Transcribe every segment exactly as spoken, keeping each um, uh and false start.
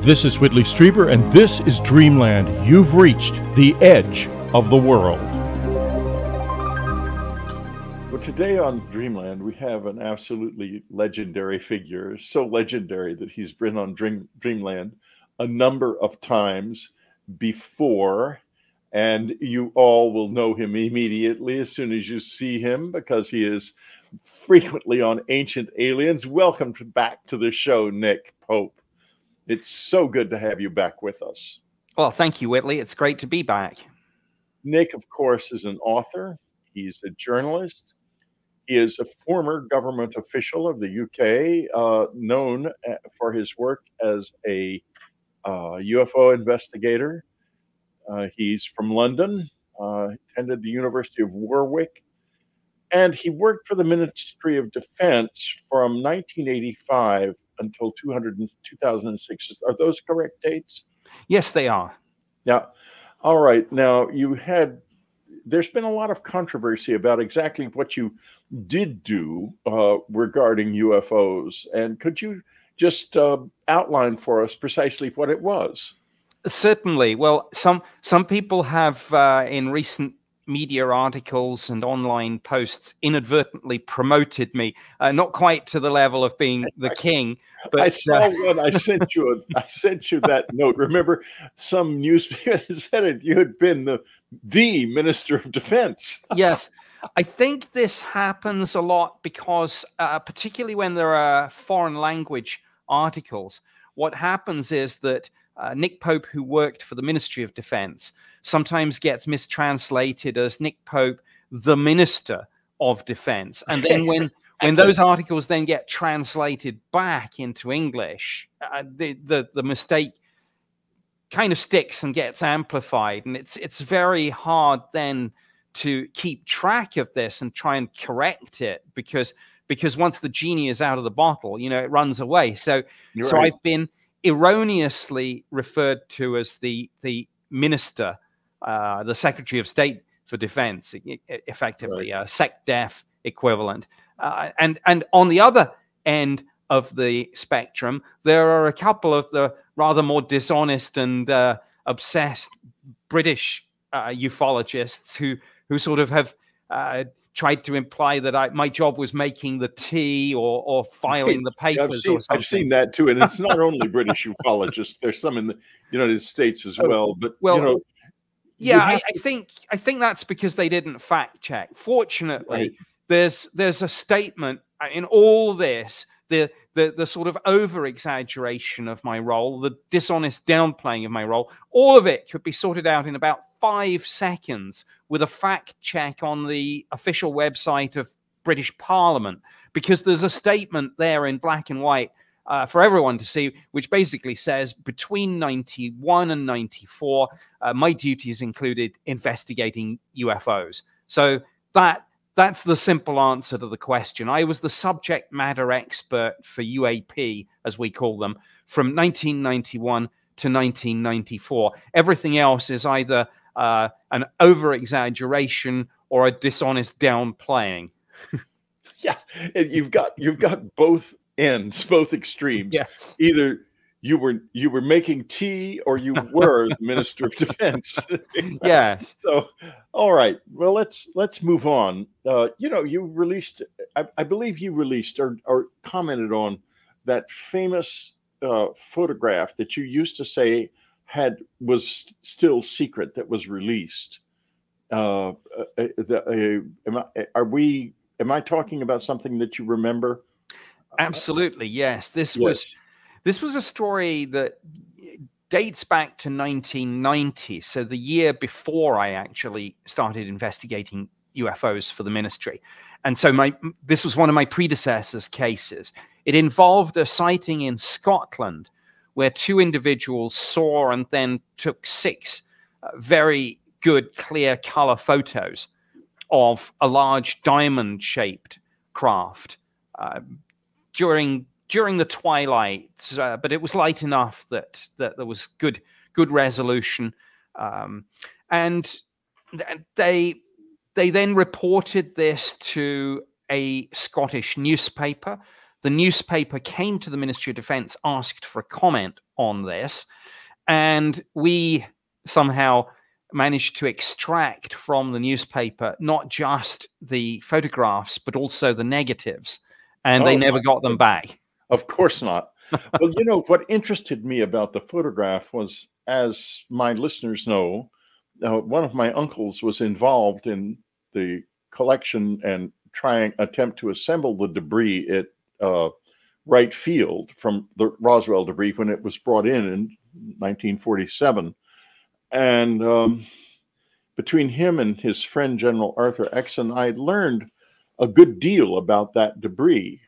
This is Whitley Strieber, and this is Dreamland. You've reached the edge of the world. Well, today on Dreamland, we have an absolutely legendary figure, so legendary that he's been on Dream, Dreamland a number of times before, and you all will know him immediately as soon as you see him, because he is frequently on Ancient Aliens. Welcome to, back to the show, Nick Pope. It's so good to have you back with us. Well, thank you, Whitley. It's great to be back. Nick, of course, is an author. He's a journalist. He is a former government official of the U K, uh, known for his work as a uh, U F O investigator. Uh, he's from London, uh, attended the University of Warwick, and he worked for the Ministry of Defence from nineteen eighty-five until two thousand six. Are those correct dates? Yes, they are. Yeah. All right. Now, you had, there's been a lot of controversy about exactly what you did do uh, regarding U F Os. And could you just uh, outline for us precisely what it was? Certainly. Well, some, some people have uh, in recent media articles and online posts inadvertently promoted me, uh, not quite to the level of being the king, but I saw uh, one. I sent you a, I sent you that note. Remember, some newspaper said it, you had been the the Minister of Defense. Yes, I think this happens a lot because uh, particularly when there are foreign language articles, what happens is that Uh, Nick Pope, who worked for the Ministry of Defence, sometimes gets mistranslated as Nick Pope, the Minister of Defence. And then when, when those articles then get translated back into English, uh, the, the, the mistake kind of sticks and gets amplified. And it's, it's very hard then to keep track of this and try and correct it, because, because once the genie is out of the bottle, you know, it runs away. So, You're so right. I've been erroneously referred to as the the minister, uh, the Secretary of State for Defense, effectively, right. A SecDef equivalent. Uh, and and on the other end of the spectrum, there are a couple of the rather more dishonest and uh, obsessed British uh, ufologists who who sort of have uh, tried to imply that I, my job was making the tea or, or filing the papers. I've seen, or something. I've seen that too. And it's not only British ufologists. There's some in the United States as well. But, well, you know, yeah, you I, I think I think that's because they didn't fact check. Fortunately, right. there's there's a statement in all this, the, the, the sort of over-exaggeration of my role, the dishonest downplaying of my role, all of it could be sorted out in about five seconds with a fact check on the official website of British Parliament, because there's a statement there in black and white uh, for everyone to see, which basically says between ninety-one and ninety-four, uh, my duties included investigating U F Os. So that that's the simple answer to the question. I was the subject matter expert for U A P, as we call them, from nineteen ninety-one to nineteen ninety-four. Everything else is either Uh, an over-exaggeration or a dishonest downplaying. Yeah, you've got you've got both ends, both extremes. Yes, either you were you were making tea, or you were the Minister of Defense. Yes. So, all right. Well, let's let's move on. Uh, you know, you released, I, I believe you released or, or commented on that famous uh, photograph that you used to say had was still secret, that was released. Uh, uh, uh, am I, are we? Am I talking about something that you remember? Absolutely, yes. This yes. was this was a story that dates back to nineteen ninety, so the year before I actually started investigating U F Os for the ministry. And so my this was one of my predecessors' cases. It involved a sighting in Scotland, where two individuals saw and then took six uh, very good clear color photos of a large diamond-shaped craft uh, during during the twilight. Uh, but it was light enough that that there was good good resolution, um, and th they they then reported this to a Scottish newspaper. The newspaper came to the Ministry of Defence, asked for a comment on this, and we somehow managed to extract from the newspaper not just the photographs, but also the negatives, and oh, they never got them back. Of course not. Well, you know, what interested me about the photograph was, as my listeners know, uh, one of my uncles was involved in the collection and trying attempt to assemble the debris at uh, Wright Field from the Roswell debris when it was brought in in nineteen forty-seven. And um, between him and his friend, General Arthur Exon, I had learned a good deal about that debris.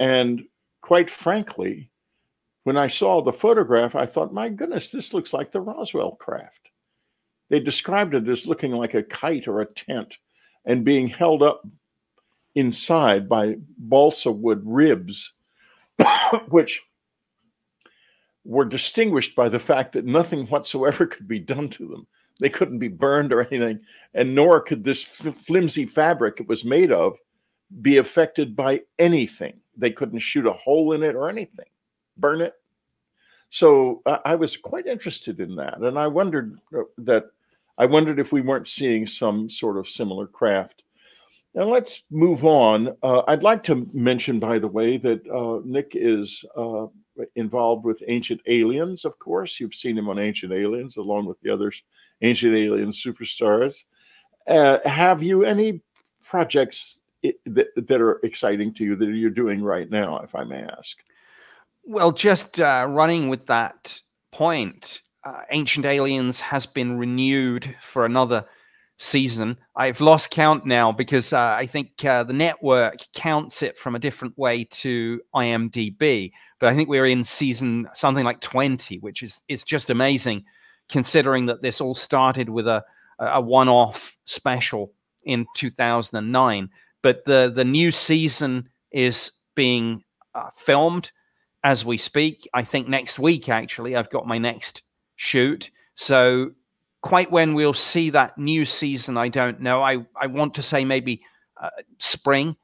And quite frankly, when I saw the photograph, I thought, my goodness, this looks like the Roswell craft. They described it as looking like a kite or a tent and being held up inside by balsa wood ribs, which were distinguished by the fact that nothing whatsoever could be done to them. They couldn't be burned or anything, and nor could this flimsy fabric it was made of be affected by anything. They couldn't shoot a hole in it or anything, burn it. So uh, I was quite interested in that, and I wondered that I wondered if we weren't seeing some sort of similar craft. Now let's move on. Uh, I'd like to mention, by the way, that uh, Nick is uh, involved with Ancient Aliens, of course. You've seen him on Ancient Aliens, along with the other Ancient Alien superstars. Uh, have you any projects that, that are exciting to you that you're doing right now, if I may ask? Well, just uh, running with that point, uh, Ancient Aliens has been renewed for another season. I've lost count now because uh, I think uh, the network counts it from a different way to I M D B, but I think we're in season something like twenty, which is it's just amazing considering that this all started with a a one-off special in two thousand nine. But the the new season is being uh, filmed as we speak. I think next week, actually, I've got my next shoot. So quite when we'll see that new season, I don't know. I, I want to say maybe uh, spring.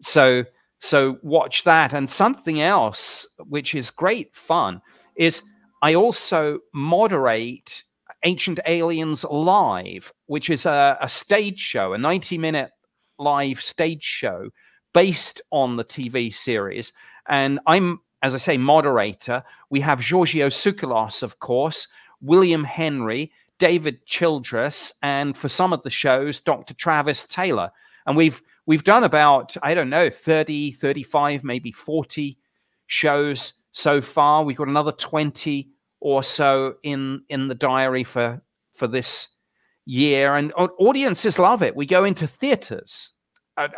So, so watch that. And something else, which is great fun, is I also moderate Ancient Aliens Live, which is a, a stage show, a ninety-minute live stage show based on the T V series. And I'm, as I say, moderator. We have Giorgio Tsoukalos, of course, William Henry, David Childress, and for some of the shows, Doctor Travis Taylor. And we've we've done about, I don't know, thirty, thirty-five, maybe forty shows so far. We've got another twenty or so in in the diary for for this year, and audiences love it. We go into theaters,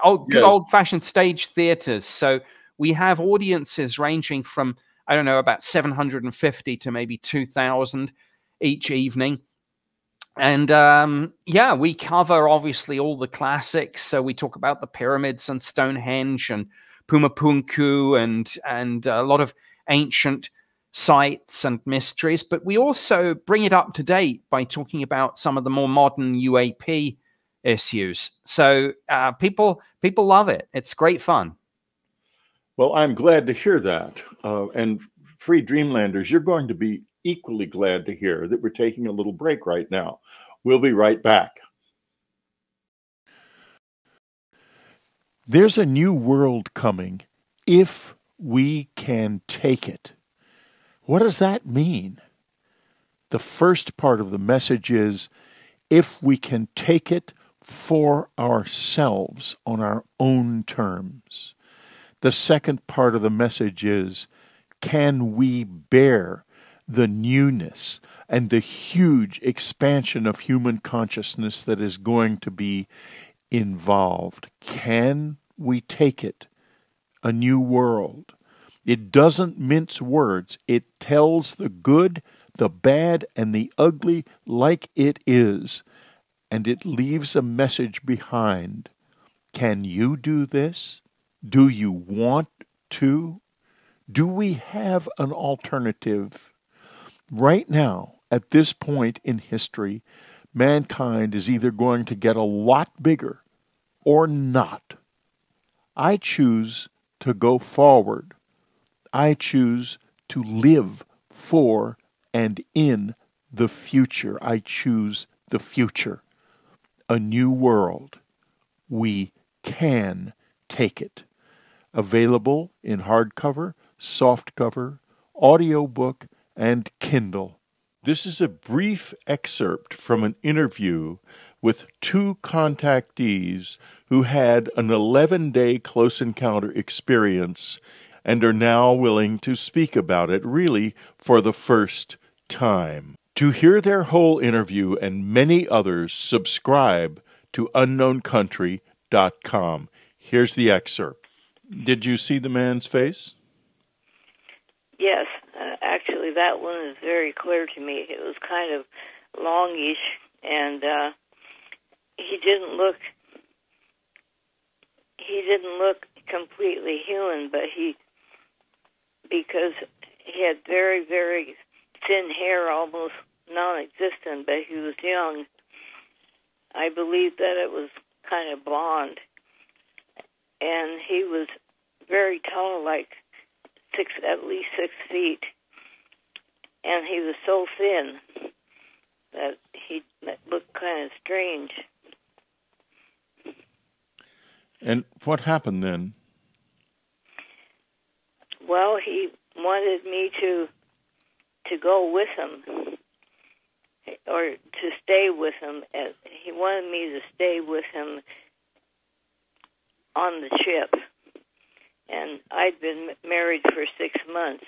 old, yes. good old-fashioned stage theaters. So we have audiences ranging from, I don't know, about seven hundred fifty to maybe two thousand each evening. And um, yeah, we cover obviously all the classics. So we talk about the pyramids and Stonehenge and Pumapunku and, and a lot of ancient sites and mysteries. But we also bring it up to date by talking about some of the more modern U A P issues. So uh, people, people love it. It's great fun. Well, I'm glad to hear that. Uh, and free Dreamlanders, you're going to be equally glad to hear that we're taking a little break right now. We'll be right back. There's a new world coming if we can take it. What does that mean? The first part of the message is if we can take it for ourselves on our own terms. The second part of the message is, can we bear the newness and the huge expansion of human consciousness that is going to be involved? Can we take it? A new world. It doesn't mince words. It tells the good, the bad, and the ugly like it is, and it leaves a message behind. Can you do this? Do you want to? Do we have an alternative? Right now, at this point in history, mankind is either going to get a lot bigger or not. I choose to go forward. I choose to live for and in the future. I choose the future. A new world. We can take it. Available in hardcover, softcover, audiobook, and Kindle. This is a brief excerpt from an interview with two contactees who had an eleven-day close encounter experience and are now willing to speak about it, really, for the first time. To hear their whole interview and many others, subscribe to unknown country dot com. Here's the excerpt. Did you see the man's face? Yes. Uh, actually, that one is very clear to me. It was kind of longish, and uh, he didn't look... He didn't look completely human, but he, because he had very, very thin hair, almost non-existent, but he was young. I believe that it was kind of blonde. And he was very tall, like six, at least six feet. And he was so thin that he looked kind of strange. And what happened then? Well, he wanted me to to go with him, or to stay with him. He wanted me to stay with him on the ship. And I'd been married for six months,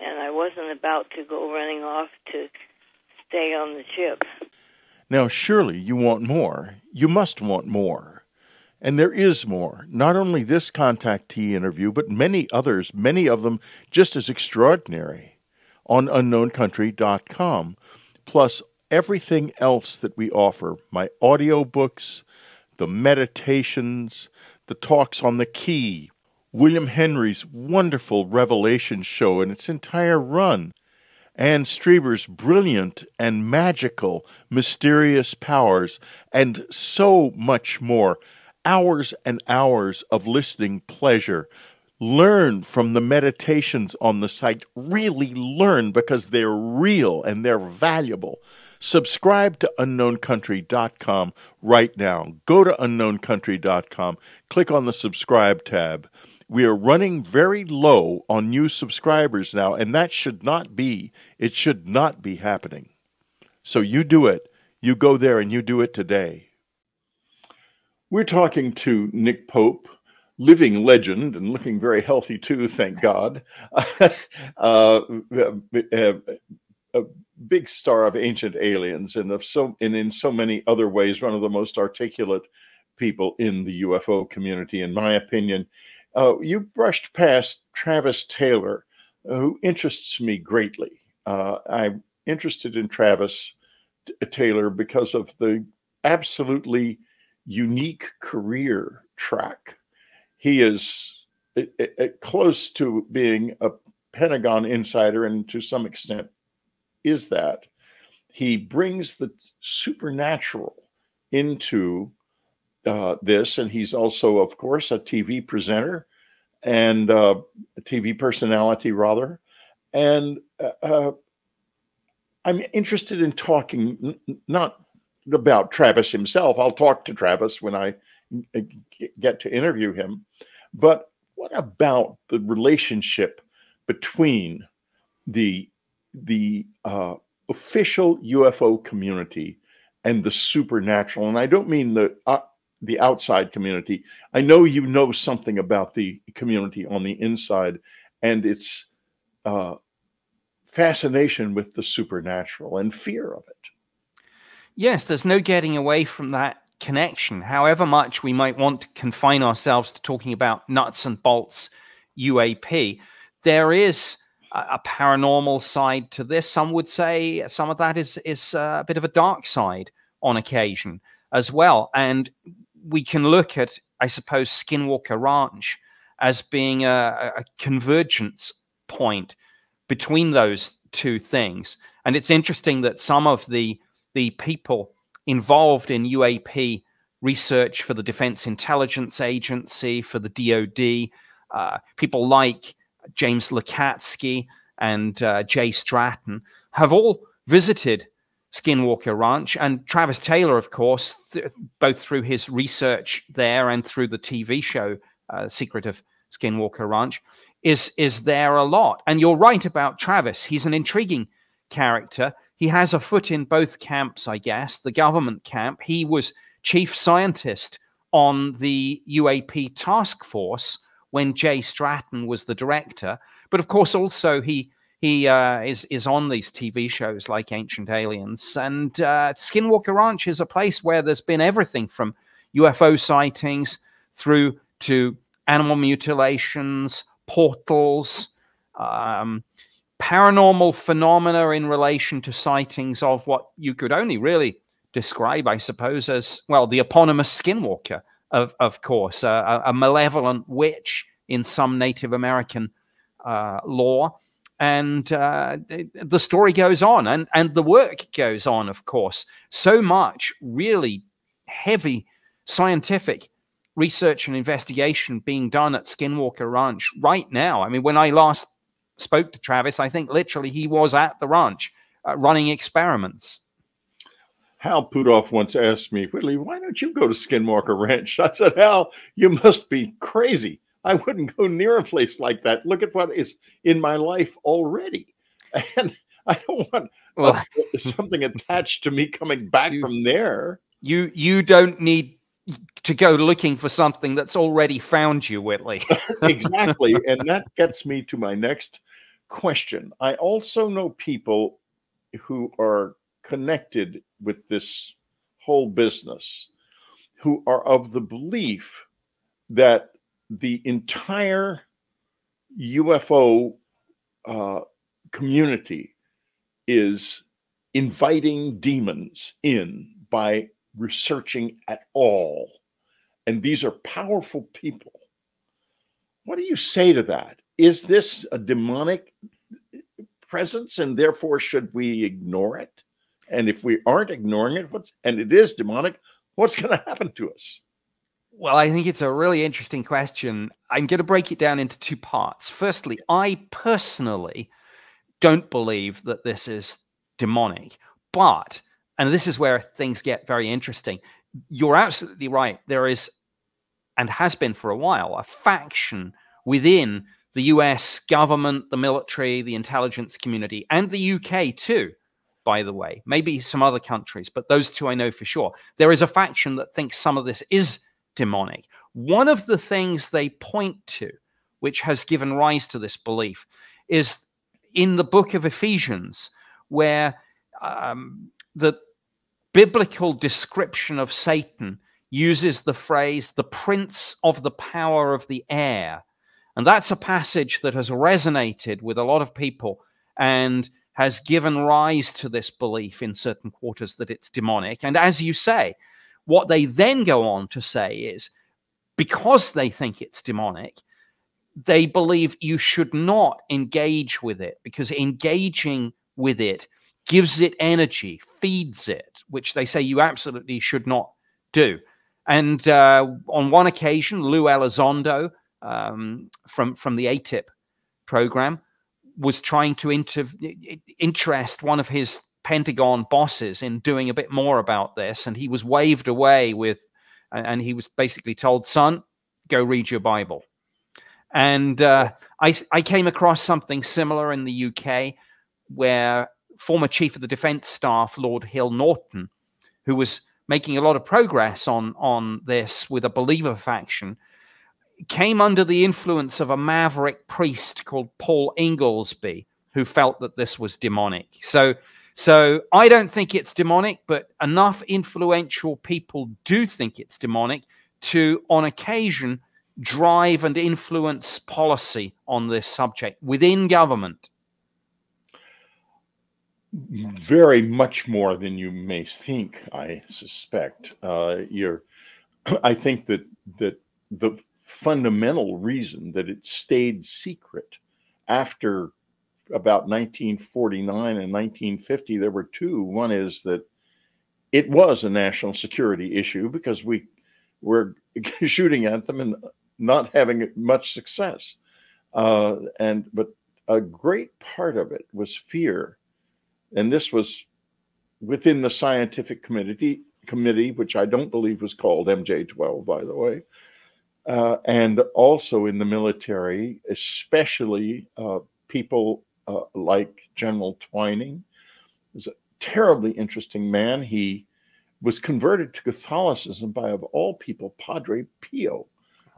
and I wasn't about to go running off to stay on the ship. Now, surely you want more. You must want more. And there is more. Not only this contactee interview, but many others, many of them just as extraordinary, on unknown country dot com, plus everything else that we offer, my audiobooks, the meditations, the talks on the key, William Henry's wonderful Revelation show and its entire run, and Strieber's brilliant and magical mysterious powers, and so much more. Hours and hours of listening pleasure. Learn from the meditations on the site. Really learn, because they're real and they're valuable. Subscribe to unknown country dot com right now. Go to unknown country dot com. Click on the subscribe tab. We are running very low on new subscribers now, and that should not be. It should not be happening. So you do it. You go there and you do it today. We're talking to Nick Pope, living legend and looking very healthy too, thank God. uh, uh, uh, a big star of Ancient Aliens, and of so and in so many other ways, one of the most articulate people in the U F O community, in my opinion. Uh, you brushed past Travis Taylor, who interests me greatly. Uh, I'm interested in Travis Taylor because of the absolutely unique career track. He is it, it, it close to being a Pentagon insider, and to some extent is that. He brings the supernatural into uh, this, and he's also, of course, a T V presenter and uh, a T V personality, rather. And uh, uh, I'm interested in talking, n not about Travis himself. I'll talk to Travis when I get to interview him. But what about the relationship between the the uh, official U F O community and the supernatural? And I don't mean the uh, the outside community. I know you know something about the community on the inside and its uh, fascination with the supernatural and fear of it. Yes, there's no getting away from that connection, however much we might want to confine ourselves to talking about nuts and bolts U A P. There is a, a paranormal side to this. Some would say some of that is, is a bit of a dark side on occasion as well. And we can look at, I suppose, Skinwalker Ranch as being a, a convergence point between those two things. And it's interesting that some of the the people involved in U A P research for the Defense Intelligence Agency, for the D O D, uh, people like James Lacatski and uh, Jay Stratton have all visited Skinwalker Ranch, and Travis Taylor, of course, th both through his research there and through the T V show uh, Secret of Skinwalker Ranch, is is there a lot. And you're right about Travis. He's an intriguing character. He has a foot in both camps, I guess, the government camp. He was chief scientist on the U A P task force when Jay Stratton was the director. But of course, also he he uh, is is on these T V shows like Ancient Aliens. And uh, Skinwalker Ranch is a place where there's been everything from U F O sightings through to animal mutilations, portals, um, paranormal phenomena in relation to sightings of what you could only really describe, I suppose, as, well, the eponymous Skinwalker, of, of course, uh, a malevolent witch in some Native American uh, lore. And uh, the story goes on, and, and the work goes on, of course. So much really heavy scientific research and investigation being done at Skinwalker Ranch right now. I mean, when I last spoke to Travis, I think literally he was at the ranch uh, running experiments. Hal Pudoff once asked me, Whitley, why don't you go to Skinwalker Ranch? I said, Hal, you must be crazy. I wouldn't go near a place like that. Look at what is in my life already. And I don't want well, a, something attached to me coming back you, from there. You, you don't need to go looking for something that's already found you, Whitley. Exactly. And that gets me to my next question. I also know people who are connected with this whole business who are of the belief that the entire U F O uh, community is inviting demons in by researching at all. And these are powerful people. What do you say to that? Is this a demonic presence, and therefore should we ignore it? And if we aren't ignoring it, what's, and it is demonic, what's going to happen to us? Well, I think it's a really interesting question. I'm going to break it down into two parts. Firstly, I personally don't believe that this is demonic, but, and this is where things get very interesting, you're absolutely right. There is, and has been for a while, a faction within the U S government, the military, the intelligence community, and the U K too, by the way, maybe some other countries, but those two I know for sure. There is a faction that thinks some of this is demonic. One of the things they point to, which has given rise to this belief, is in the book of Ephesians, where um, the biblical description of Satan uses the phrase, the prince of the power of the air. And that's a passage that has resonated with a lot of people and has given rise to this belief in certain quarters that it's demonic. And as you say, what they then go on to say is, because they think it's demonic, they believe you should not engage with it, because engaging with it gives it energy, feeds it, which they say you absolutely should not do. And uh, on one occasion, Lue Elizondo um, from, from the A T I P program was trying to inter interest one of his Pentagon bosses in doing a bit more about this, and he was waved away with, and he was basically told, son, go read your Bible. And uh, I, I came across something similar in the U K, where former chief of the defense staff, Lord Hill Norton, who was making a lot of progress on, on this with a believer faction, came under the influence of a maverick priest called Paul Inglesby, who felt that this was demonic. So, so I don't think it's demonic, but enough influential people do think it's demonic to, on occasion, drive and influence policy on this subject within government. Very much more than you may think, I suspect. Uh, you're, I think that, that the fundamental reason that it stayed secret after about nineteen forty-nine and nineteen fifty, there were two. One is that it was a national security issue because we were shooting at them and not having much success. Uh, and but a great part of it was fear. And this was within the scientific community, committee, which I don't believe was called M J twelve, by the way. Uh, and also in the military, especially uh, people uh, like General Twining. He was a terribly interesting man. He was converted to Catholicism by, of all people, Padre Pio,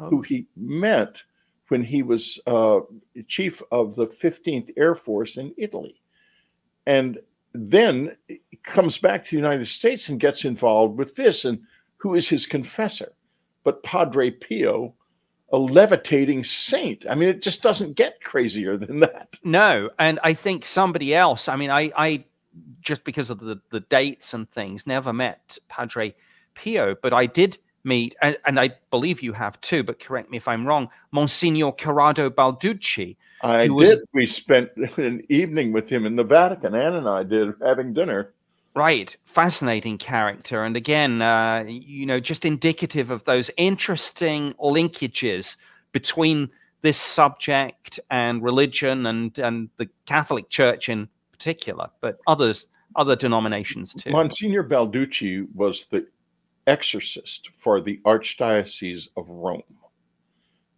oh. who he met when he was uh, chief of the fifteenth Air Force in Italy. And then he comes back to the United States and gets involved with this, and who is his confessor? But Padre Pio, a levitating saint. I mean, it just doesn't get crazier than that. No, and I think somebody else, I mean, I, I just because of the, the dates and things, never met Padre Pio, but I did meet, and, and I believe you have too, but correct me if I'm wrong, Monsignor Corrado Balducci. I did. Was, we spent an evening with him in the Vatican, Anne and I did, having dinner. Right. Fascinating character. And again, uh, you know, just indicative of those interesting linkages between this subject and religion and, and the Catholic Church in particular, but others, other denominations too. Monsignor Balducci was the exorcist for the Archdiocese of Rome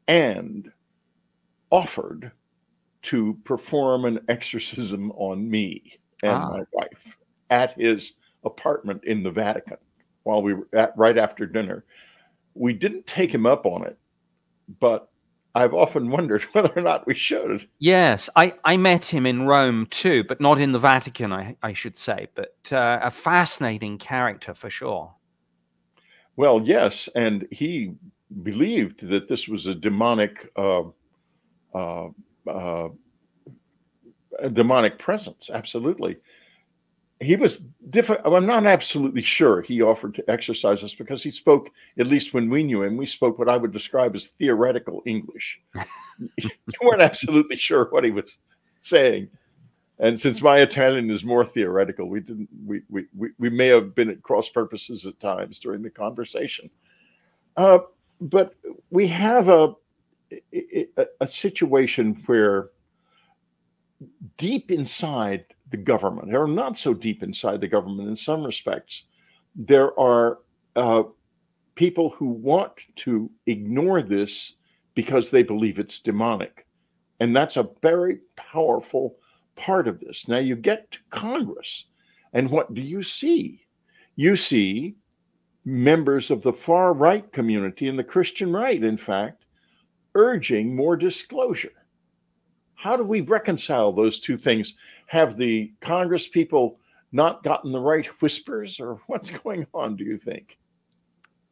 and offered to perform an exorcism on me and ah. my wife at his apartment in the Vatican while we were at, right after dinner. We didn't take him up on it, but I've often wondered whether or not we should. Yes, I, I met him in Rome too, but not in the Vatican, I, I should say, but uh, a fascinating character for sure. Well, yes, and he believed that this was a demonic uh, uh, uh, a demonic presence, absolutely. He was different. I'm not absolutely sure he offered to exercise us because he spoke, at least when we knew him, we spoke what I would describe as theoretical English. You weren't absolutely sure what he was saying. And since my Italian is more theoretical, we didn't. We we we, we may have been at cross purposes at times during the conversation. Uh, but we have a, a a situation where deep inside the government, or not so deep inside the government in some respects, there are uh, people who want to ignore this because they believe it's demonic, and that's a very powerful part of this. Now you get to Congress, and what do you see? You see members of the far right community and the Christian right, in fact, urging more disclosure. How do we reconcile those two things? Have the Congress people not gotten the right whispers, or what's going on, do you think?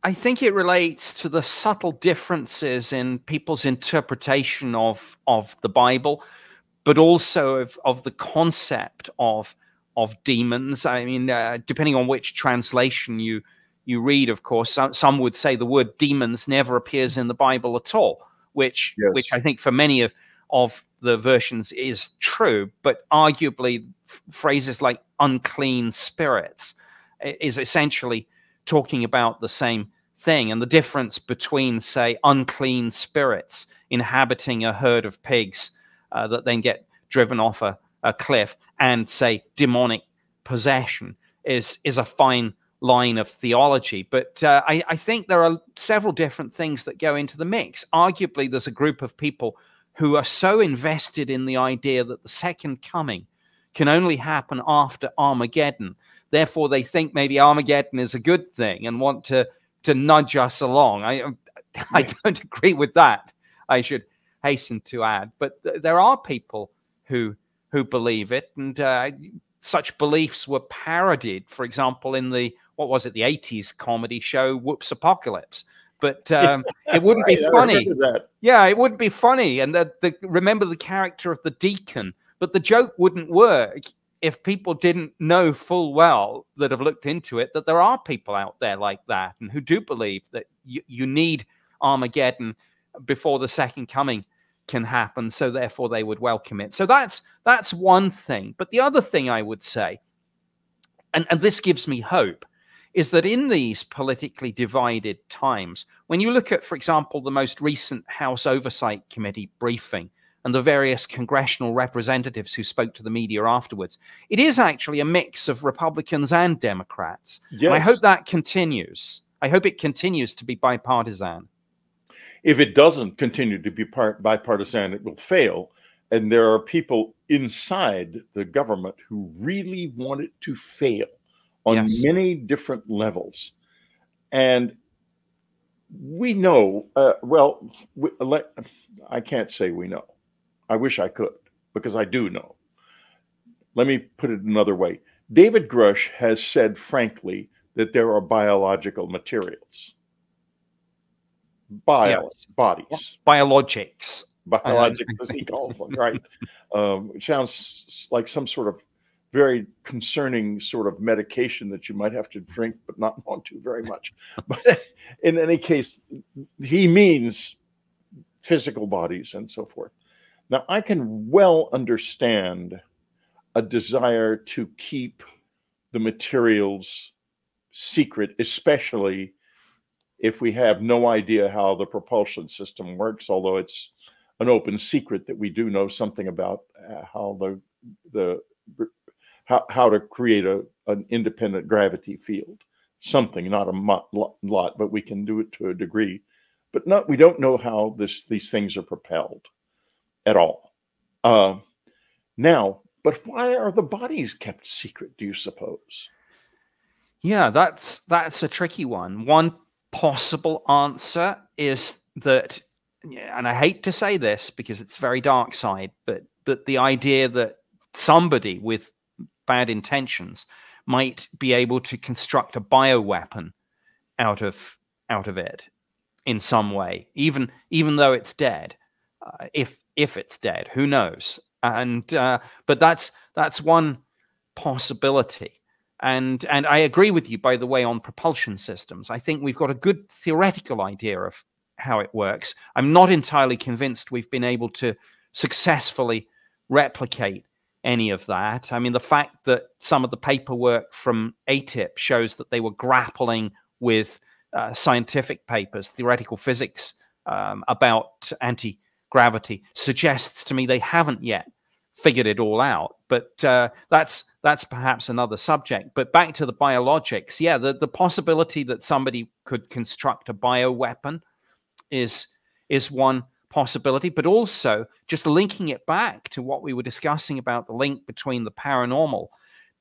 I think it relates to the subtle differences in people's interpretation of of the Bible, but also of, of the concept of of demons. I mean, uh, depending on which translation you you read, of course, some, some would say the word demons never appears in the Bible at all, which yes. which I think for many of of the versions is true, but arguably phrases like unclean spirits is essentially talking about the same thing. And the difference between, say, unclean spirits inhabiting a herd of pigs Uh, that then get driven off a, a cliff and, say, demonic possession is is a fine line of theology. But uh, I, I think there are several different things that go into the mix. Arguably, there's a group of people who are so invested in the idea that the second coming can only happen after Armageddon. Therefore, they think maybe Armageddon is a good thing and want to, to nudge us along. I, I don't agree with that, I should hasten to add, but th there are people who who believe it, and uh, such beliefs were parodied, for example, in the what was it, the eighties comedy show Whoops Apocalypse. But um, yeah, it wouldn't right, be funny. Yeah, it wouldn't be funny. And the, the remember the character of the deacon, but the joke wouldn't work if people didn't know full well that have looked into it that there are people out there like that and who do believe that y you need Armageddon before the second coming can happen, so therefore they would welcome it. So that's that's one thing. But the other thing I would say, and, and this gives me hope, is that in these politically divided times, when you look at, for example, the most recent House Oversight Committee briefing and the various congressional representatives who spoke to the media afterwards, it is actually a mix of Republicans and Democrats. Yes. And I hope that continues. I hope it continues to be bipartisan. If it doesn't continue to be part bipartisan, it will fail. And there are people inside the government who really want it to fail on yes. many different levels. And we know, uh, well, we, let, I can't say we know. I wish I could, because I do know. Let me put it another way. David Grusch has said frankly that there are biological materials. Bio, yes. bodies. Biologics. Biologics, as he calls them, right? Um, it sounds like some sort of very concerning sort of medication that you might have to drink, but not want to very much. But in any case, he means physical bodies and so forth. Now, I can well understand a desire to keep the materials secret, especially if we have no idea how the propulsion system works, although it's an open secret that we do know something about uh, how the the how, how to create a an independent gravity field, something, not a lot, but we can do it to a degree. But not we don't know how this these things are propelled at all uh, now. But why are the bodies kept secret, do you suppose? Yeah, that's that's a tricky one. One possible answer is that. And I hate to say this because it's very dark side, but that the idea that somebody with bad intentions might be able to construct a bioweapon out of out of it in some way, even even though it's dead, uh, if if it's dead, who knows? And uh, but that's that's one possibility. And and I agree with you, by the way, on propulsion systems. I think we've got a good theoretical idea of how it works. I'm not entirely convinced we've been able to successfully replicate any of that. I mean, the fact that some of the paperwork from A T I P shows that they were grappling with uh, scientific papers, theoretical physics um, about anti-gravity suggests to me they haven't yet figured it all out. But uh, that's that's perhaps another subject. But back to the biologics, yeah, the, the possibility that somebody could construct a bioweapon is is one possibility, but also just linking it back to what we were discussing about the link between the paranormal.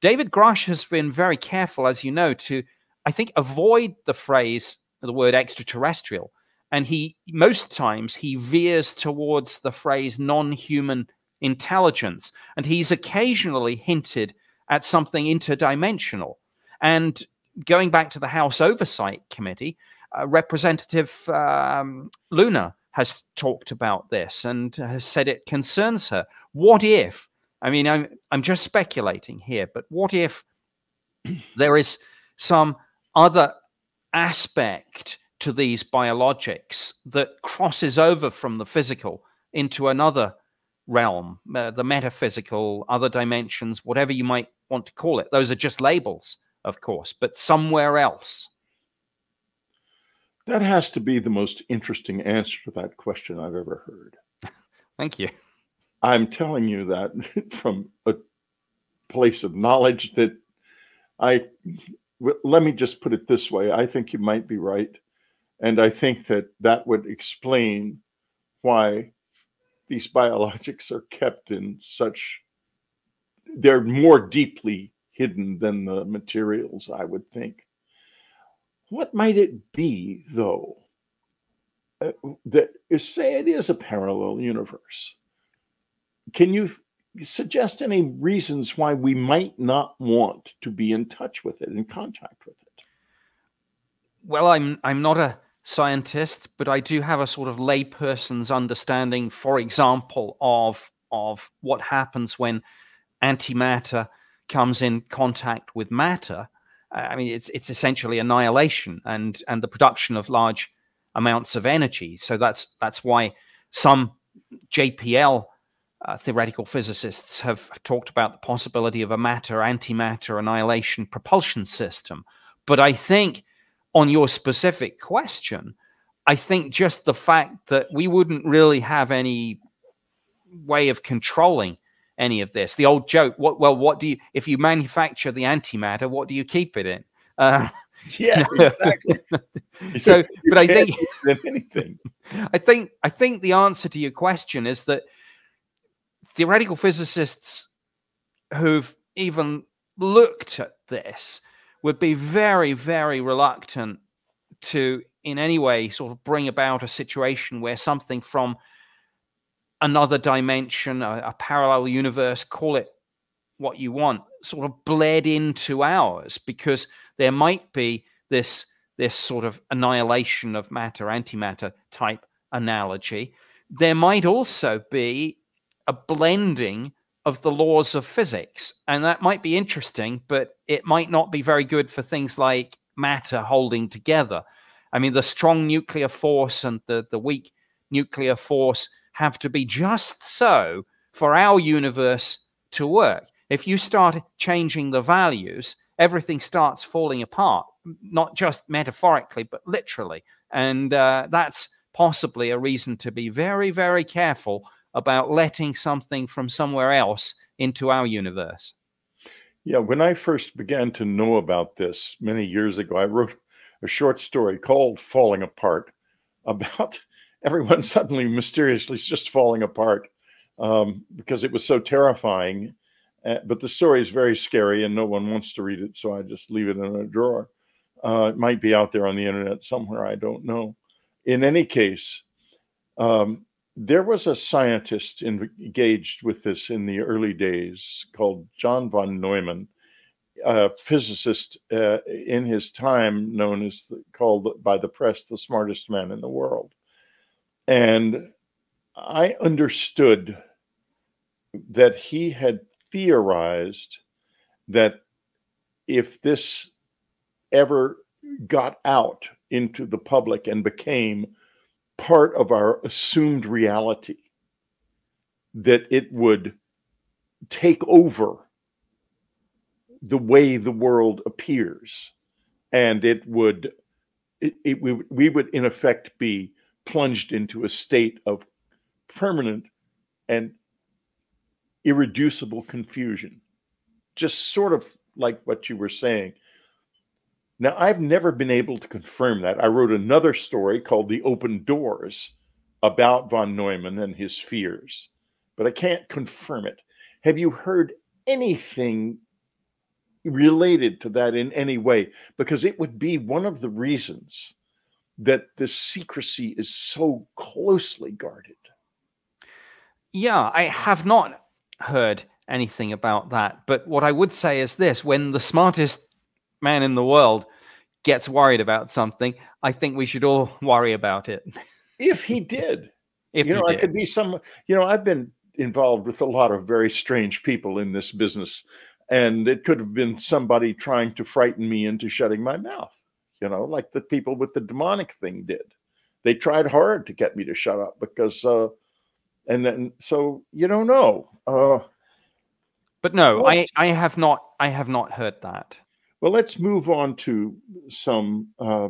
David Grusch has been very careful, as you know, to, I think, avoid the phrase, the word extraterrestrial. And he, most times, he veers towards the phrase non-human intelligence. And he's occasionally hinted at something interdimensional. And going back to the House Oversight Committee, Uh, Representative um, Luna has talked about this and has said it concerns her. What if, I mean, I'm, I'm just speculating here, but what if there is some other aspect to these biologics that crosses over from the physical into another realm, uh, the metaphysical, other dimensions, whatever you might want to call it. Those are just labels, of course, but somewhere else. That has to be the most interesting answer to that question I've ever heard. Thank you. I'm telling you that from a place of knowledge that I, let me just put it this way. I think you might be right. And I think that that would explain why these biologics are kept in such, they're more deeply hidden than the materials, I would think. What might it be, though, uh, that is, say it is a parallel universe? Can you suggest any reasons why we might not want to be in touch with it, in contact with it? Well, I'm, I'm not a scientist, but I do have a sort of layperson's understanding, for example, of, of what happens when antimatter comes in contact with matter. I mean, it's it's essentially annihilation and and the production of large amounts of energy. So that's that's why some J P L uh, theoretical physicists have talked about the possibility of a matter antimatter annihilation propulsion system. But I think on your specific question, I think just the fact that we wouldn't really have any way of controlling any of this. The old joke, what, well, what do you, if you manufacture the antimatter, what do you keep it in? Uh, yeah, no. Exactly. So, but I think, anything. I think, I think the answer to your question is that theoretical physicists who've even looked at this would be very, very reluctant to in any way sort of bring about a situation where something from another dimension, a, a parallel universe, call it what you want, sort of bled into ours, because there might be this, this sort of annihilation of matter, antimatter type analogy. There might also be a blending of the laws of physics, and that might be interesting, but it might not be very good for things like matter holding together. I mean, the strong nuclear force and the, the weak nuclear force have to be just so for our universe to work. If you start changing the values, everything starts falling apart, not just metaphorically, but literally. And uh, that's possibly a reason to be very, very careful about letting something from somewhere else into our universe. Yeah, when I first began to know about this many years ago, I wrote a short story called Falling Apart, about everyone suddenly mysteriously just falling apart, um, because it was so terrifying. Uh, but the story is very scary and no one wants to read it, so I just leave it in a drawer. Uh, it might be out there on the internet somewhere, I don't know. In any case, um, there was a scientist engaged with this in the early days called John von Neumann, a physicist uh, in his time known as, the, called by the press, the smartest man in the world. And I understood that he had theorized that if this ever got out into the public and became part of our assumed reality, that it would take over the way the world appears, and it would, it, it, we, we would in effect be plunged into a state of permanent and irreducible confusion, just sort of like what you were saying. Now, I've never been able to confirm that. I wrote another story called The Open Doors about von Neumann and his fears, but I can't confirm it. Have you heard anything related to that in any way? Because it would be one of the reasons that the secrecy is so closely guarded. Yeah, I have not heard anything about that. But what I would say is this: when the smartest man in the world gets worried about something, I think we should all worry about it. If he did. If you know, I could be some, you know, I've been involved with a lot of very strange people in this business, and it could have been somebody trying to frighten me into shutting my mouth. You know, like the people with the demonic thing did. They tried hard to get me to shut up because, uh, and then, so you don't know. Uh, but no, I, I have not, I have not heard that. Well, let's move on to some uh,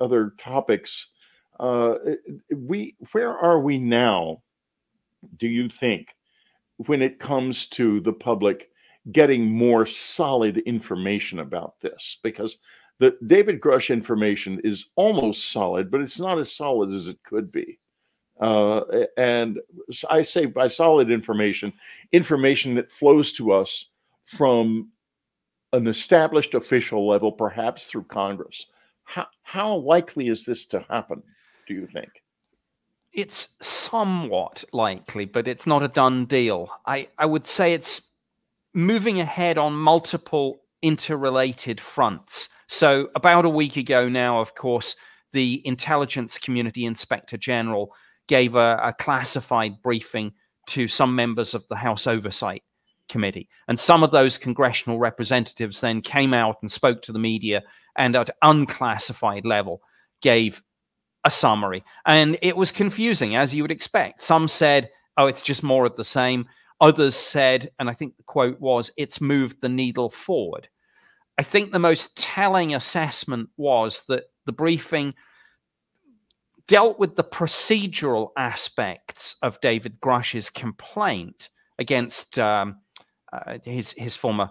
other topics. Uh, we, where are we now, do you think, when it comes to the public getting more solid information about this? Because the David Grusch information is almost solid, but it's not as solid as it could be. Uh, and I say by solid information, information that flows to us from an established official level, perhaps through Congress. How, how likely is this to happen, do you think? It's somewhat likely, but it's not a done deal. I, I would say it's moving ahead on multiple interrelated fronts. So about a week ago now, of course, the Intelligence Community Inspector General gave a, a classified briefing to some members of the House Oversight Committee. And some of those congressional representatives then came out and spoke to the media and at unclassified level gave a summary. And it was confusing, as you would expect. Some said, oh, it's just more of the same. Others said, and I think the quote was, it's moved the needle forward. I think the most telling assessment was that the briefing dealt with the procedural aspects of David Grusch's complaint against um, uh, his, his former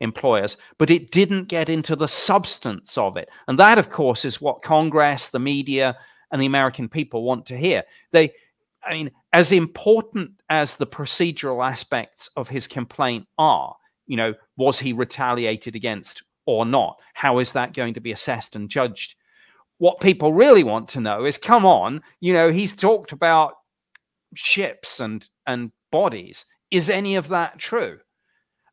employers, but it didn't get into the substance of it. And that, of course, is what Congress, the media, and the American people want to hear. They, I mean, as important as the procedural aspects of his complaint are, you know, was he retaliated against or not? How is that going to be assessed and judged? What people really want to know is, come on, you know, he's talked about ships and, and bodies. Is any of that true?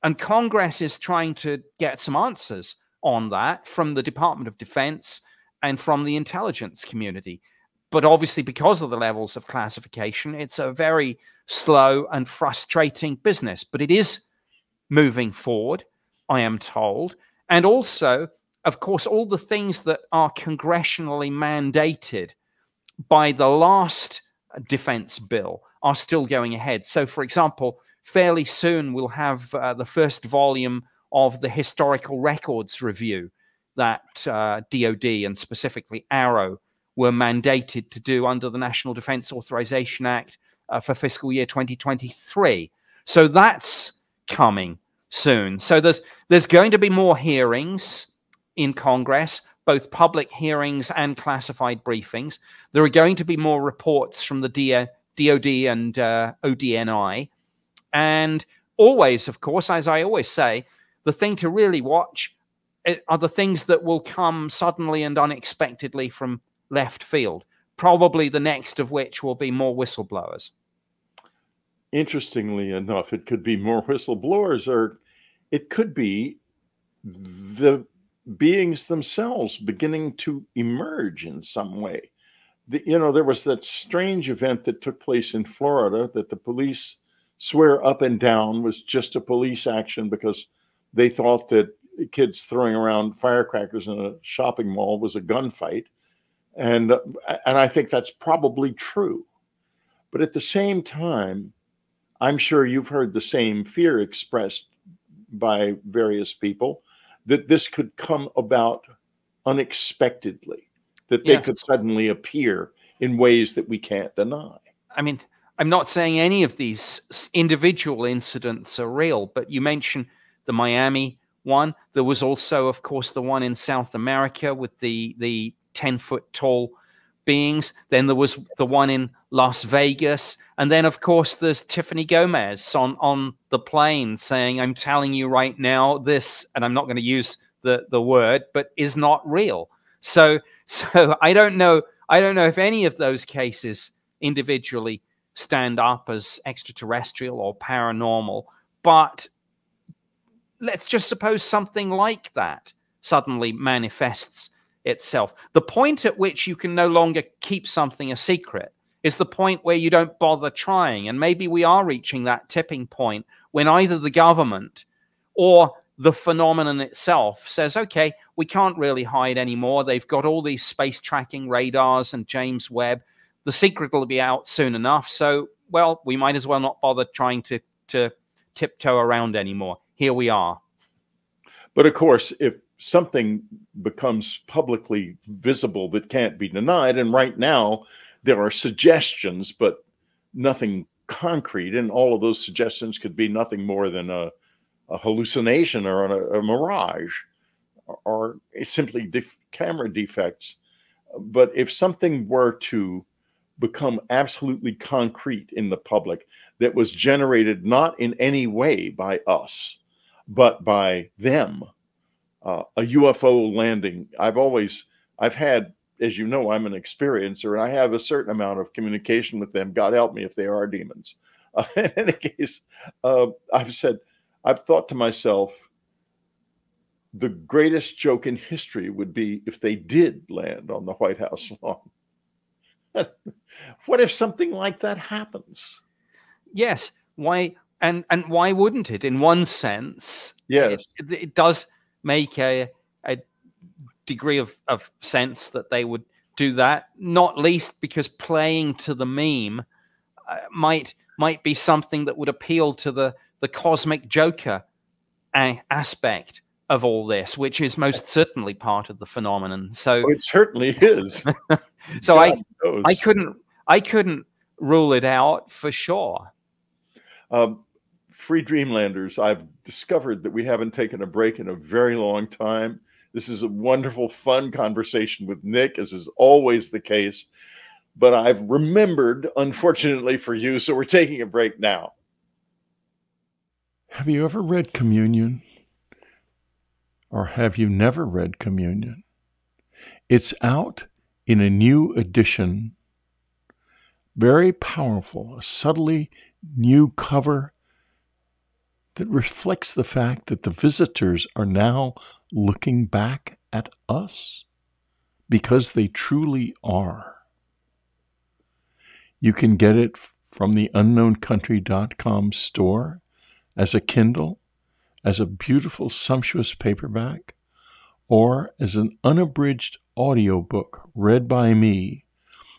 And Congress is trying to get some answers on that from the Department of Defense and from the intelligence community. But obviously, because of the levels of classification, it's a very slow and frustrating business. But it is moving forward, I am told. And also, of course, all the things that are congressionally mandated by the last defense bill are still going ahead. So, for example, fairly soon we'll have uh, the first volume of the Historical Records Review that uh, D O D and specifically Arrow were mandated to do under the National Defense Authorization Act uh, for fiscal year twenty twenty-three. So that's coming soon. So there's, there's going to be more hearings in Congress, both public hearings and classified briefings. There are going to be more reports from the D O D and uh, O D N I. And always, of course, as I always say, the thing to really watch are the things that will come suddenly and unexpectedly from left field, probably the next of which will be more whistleblowers. Interestingly enough, it could be more whistleblowers, or it could be the beings themselves beginning to emerge in some way. The, you know, there was that strange event that took place in Florida that the police swear up and down was just a police action because they thought that kids throwing around firecrackers in a shopping mall was a gunfight. And, and I think that's probably true. But at the same time, I'm sure you've heard the same fear expressed by various people that this could come about unexpectedly, that they yes. could suddenly appear in ways that we can't deny. I mean, I'm not saying any of these individual incidents are real, but you mentioned the Miami one. There was also, of course, the one in South America with the, the ten foot tall beings. Then there was the one in Las Vegas. And then, of course, there's Tiffany Gomez on, on the plane saying, I'm telling you right now, this, and I'm not going to use the, the word, but is not real. So, so I don't know. I don't know if any of those cases individually stand up as extraterrestrial or paranormal, but let's just suppose something like that suddenly manifests itself. The point at which you can no longer keep something a secret is the point where you don't bother trying. And maybe we are reaching that tipping point when either the government or the phenomenon itself says, okay, we can't really hide anymore. They've got all these space tracking radars and James Webb. The secret will be out soon enough. So, well, we might as well not bother trying to, to tiptoe around anymore. Here we are. But of course, if something becomes publicly visible that can't be denied, and right now there are suggestions, but nothing concrete, and all of those suggestions could be nothing more than a, a hallucination or a, a mirage or, or simply def- camera defects. But if something were to become absolutely concrete in the public that was generated not in any way by us, but by them, Uh, a U F O landing. I've always, I've had, as you know, I'm an experiencer, and I have a certain amount of communication with them. God help me if they are demons. Uh, in any case, uh, I've said, I've thought to myself, the greatest joke in history would be if they did land on the White House lawn. What if something like that happens? Yes. Why? And, and why wouldn't it? In one sense, yes, it, it does make a, a degree of, of sense that they would do that, not least because playing to the meme uh, might might be something that would appeal to the, the cosmic joker a aspect of all this, which is most certainly part of the phenomenon. So oh, it certainly is. So God I knows. I couldn't I couldn't rule it out for sure. Um, free Dreamlanders, I've discovered that we haven't taken a break in a very long time. This is a wonderful, fun conversation with Nick, as is always the case. But I've remembered, unfortunately for you, so we're taking a break now. Have you ever read Communion? Or have you never read Communion? It's out in a new edition. Very powerful, a subtly new cover that reflects the fact that the visitors are now looking back at us, because they truly are. You can get it from the unknown country dot com store as a Kindle, as a beautiful, sumptuous paperback, or as an unabridged audiobook read by me.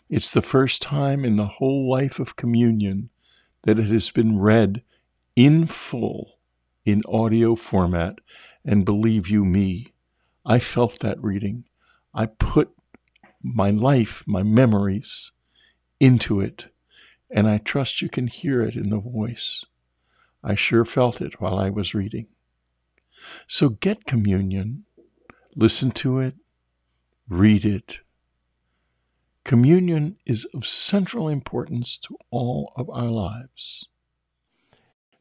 It's the first time in the whole life of Communion that it has been read in full in audio format, and believe you me, I felt that reading. I put my life, my memories into it, and I trust you can hear it in the voice. I sure felt it while I was reading. So get Communion, listen to it, read it. Communion is of central importance to all of our lives.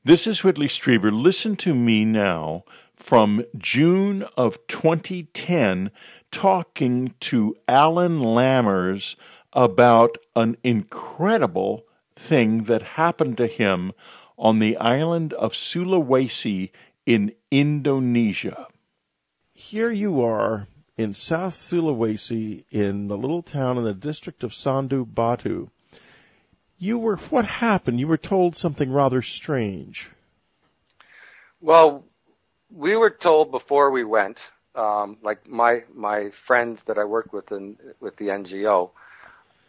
This is Whitley Strieber. Listen to me now from June of twenty ten, talking to Alan Lammers about an incredible thing that happened to him on the island of Sulawesi in Indonesia. Here you are in South Sulawesi, in the little town in the district of Sandu Batu. You were, what happened? You were told something rather strange. Well, we were told before we went, um, like my my friends that I worked with in with the N G O,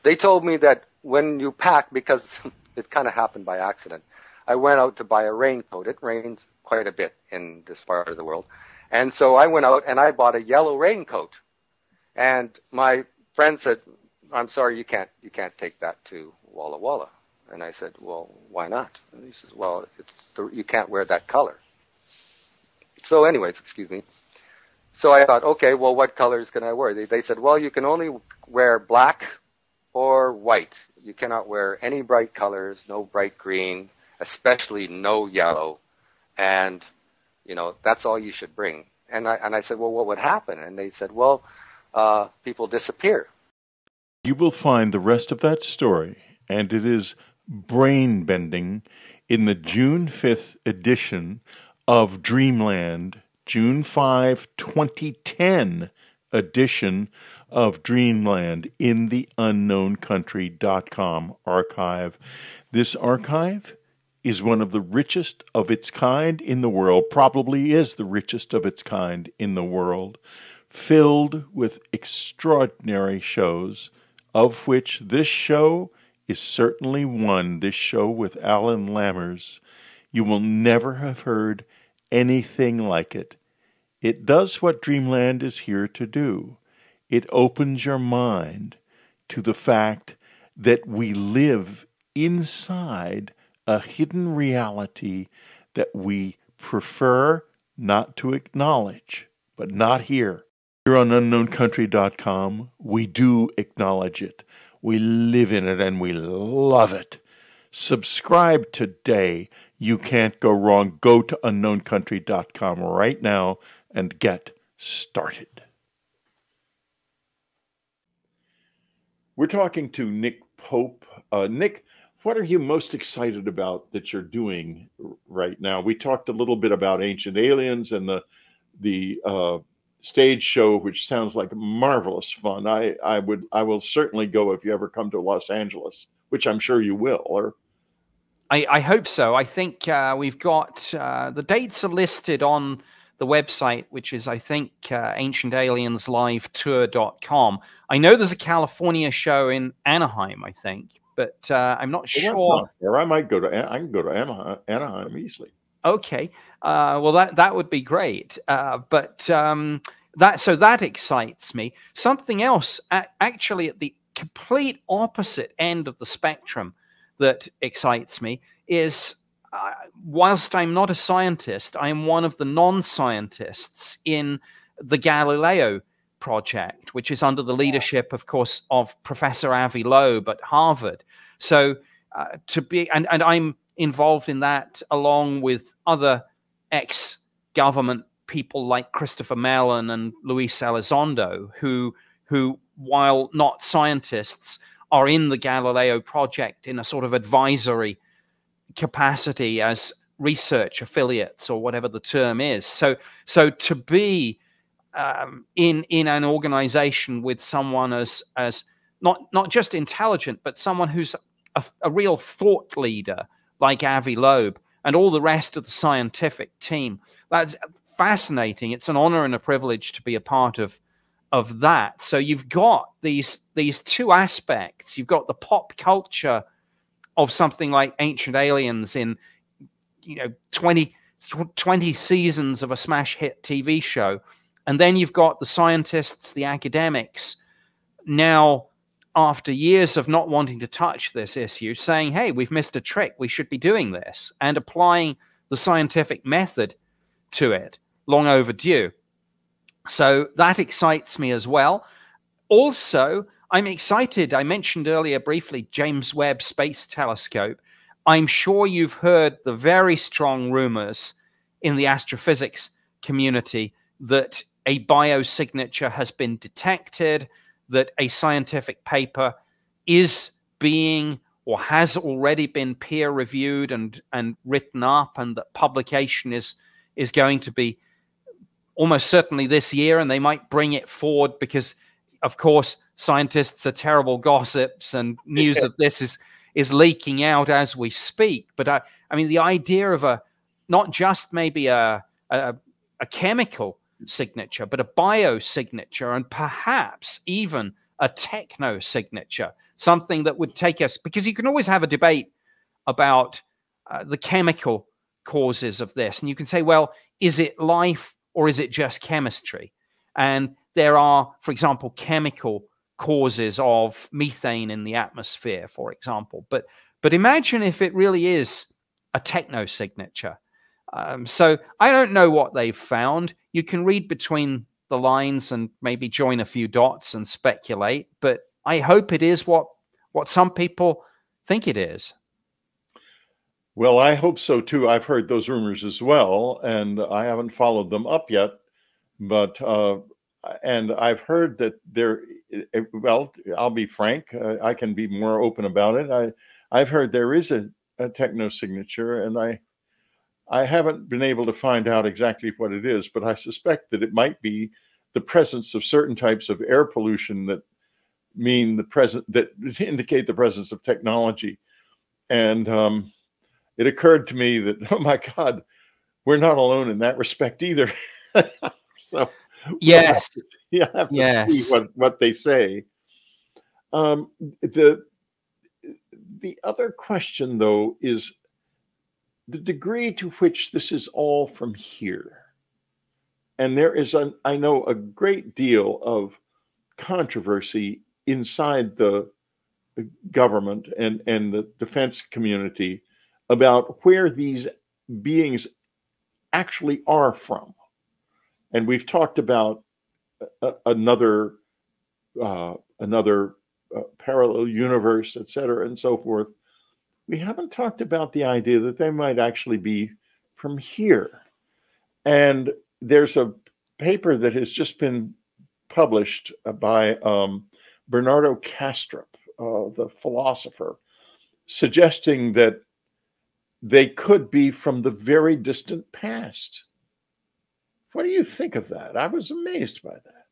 they told me that when you pack, because it kind of happened by accident, I went out to buy a raincoat. It rains quite a bit in this part of the world. And so I went out and I bought a yellow raincoat. And my friend said, I'm sorry, you can't, you can't take that to Walla Walla. And I said, well, why not? And he says, well, it's the, you can't wear that color. So anyways, excuse me. So I thought, okay, well, what colors can I wear? They, they said, well, you can only wear black or white. You cannot wear any bright colors, no bright green, especially no yellow, and, you know, that's all you should bring. And I, and I said, well, what would happen? And they said, well, uh, people disappear. You will find the rest of that story, and it is brain-bending, in the June fifth edition of Dreamland, June fifth, twenty ten edition of Dreamland in the unknown country dot com archive. This archive is one of the richest of its kind in the world, probably is the richest of its kind in the world, filled with extraordinary shows, of which this show is certainly one. This show with Alan Lammers, you will never have heard anything like it. It does what Dreamland is here to do. It opens your mind to the fact that we live inside a hidden reality that we prefer not to acknowledge, but not here. Here on unknown country dot com, we do acknowledge it. We live in it and we love it. Subscribe today. You can't go wrong. Go to unknown country dot com right now and get started. We're talking to Nick Pope. Uh, Nick, what are you most excited about that you're doing right now? We talked a little bit about Ancient Aliens and the the uh, stage show, which sounds like marvelous fun. I, I would I will certainly go if you ever come to Los Angeles, which I'm sure you will. Or I, I hope so. I think uh, we've got uh, the dates are listed on the website, which is, I think, uh, ancient aliens live tour dot com. I know there's a California show in Anaheim, I think. But uh, I'm not well, sure. Or I might go to I can go to Anaheim, Anaheim easily. Okay, uh, well, that, that would be great. Uh, but um, that so that excites me. Something else at, actually at the complete opposite end of the spectrum that excites me is uh, whilst I'm not a scientist, I am one of the non-scientists in the Galileo project, which is under the leadership, of course, of Professor Avi Loeb at Harvard. So uh, to be, and, and I'm involved in that along with other ex-government people like Christopher Mellon and Luis Elizondo, who, who, while not scientists, are in the Galileo project in a sort of advisory capacity as research affiliates or whatever the term is. So, so to be um, in, in an organization with someone as, as not, not just intelligent, but someone who's a, a real thought leader, like Avi Loeb and all the rest of the scientific team. That's fascinating. It's an honor and a privilege to be a part of, of that. So you've got these, these two aspects. You've got the pop culture of something like Ancient Aliens in, you know, twenty, twenty seasons of a smash hit T V show. And then you've got the scientists, the academics, now after years of not wanting to touch this issue, saying, hey, we've missed a trick, we should be doing this, and applying the scientific method to it, long overdue. So that excites me as well. Also, I'm excited. I mentioned earlier briefly James Webb Space Telescope. I'm sure you've heard the very strong rumors in the astrophysics community that a biosignature has been detected, that a scientific paper is being or has already been peer reviewed and, and written up, and that publication is, is going to be almost certainly this year, and they might bring it forward because, of course, scientists are terrible gossips and news yeah. of this is, is leaking out as we speak. But I, I mean, the idea of a, not just maybe a, a, a chemical signature, but a bio signature, and perhaps even a techno signature, something that would take us, because you can always have a debate about uh, the chemical causes of this, and you can say, well, is it life or is it just chemistry? And there are, for example, chemical causes of methane in the atmosphere, for example, but but imagine if it really is a techno signature. Um, so I don't know what they've found. You can read between the lines and maybe join a few dots and speculate, but I hope it is what, what some people think it is. Well, I hope so too. I've heard those rumors as well, and I haven't followed them up yet, but, uh, and I've heard that there, well, I'll be frank, uh, I can be more open about it. I, I've heard there is a, a techno signature, and I, I haven't been able to find out exactly what it is, but I suspect that it might be the presence of certain types of air pollution that mean the present that indicate the presence of technology. And um, it occurred to me that, oh my God, we're not alone in that respect either. So yes, you have to, have to yes. see what what they say. Um, the the other question though is the degree to which this is all from here. And there is, an, I know, a great deal of controversy inside the government and, and the defense community about where these beings actually are from. And we've talked about a, another, uh, another uh, parallel universe, et cetera, and so forth. We haven't talked about the idea that they might actually be from here. And there's a paper that has just been published by um, Bernardo Castrop, uh, the philosopher, suggesting that they could be from the very distant past. What do you think of that? I was amazed by that.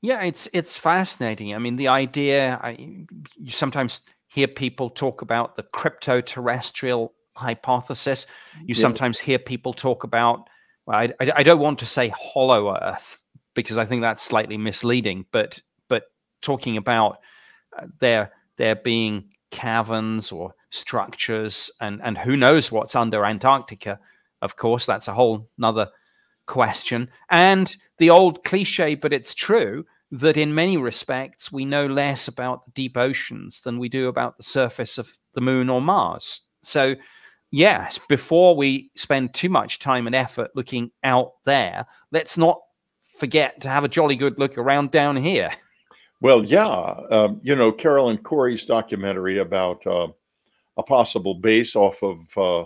Yeah, it's, it's fascinating. I mean, the idea, I, you sometimes hear people talk about the crypto-terrestrial hypothesis. You yeah. sometimes hear people talk about, well, I, I, I don't want to say hollow Earth, because I think that's slightly misleading, but but talking about uh, there, there being caverns or structures, and, and who knows what's under Antarctica. Of course, that's a whole nother question. And the old cliche, but it's true, that in many respects, we know less about the deep oceans than we do about the surface of the moon or Mars. So yes, before we spend too much time and effort looking out there, let's not forget to have a jolly good look around down here. Well, yeah. Um, you know, Carolyn Corey's documentary about uh, a possible base off of uh,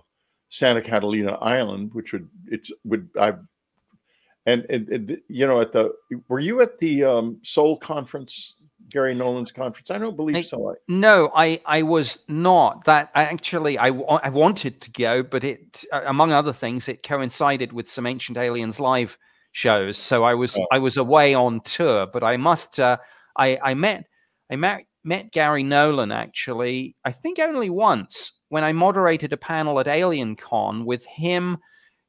Santa Catalina Island, which would, it's would, I've, and, and, and, you know, at the, were you at the um, Seoul conference, Gary Nolan's conference? I don't believe I, so. I, no, I, I was not. That actually, I, I wanted to go, but it, among other things, it coincided with some Ancient Aliens Live shows. So I was, oh. I was away on tour, but I must, uh, I, I met I met, met Gary Nolan, actually, I think only once, when I moderated a panel at AlienCon with him,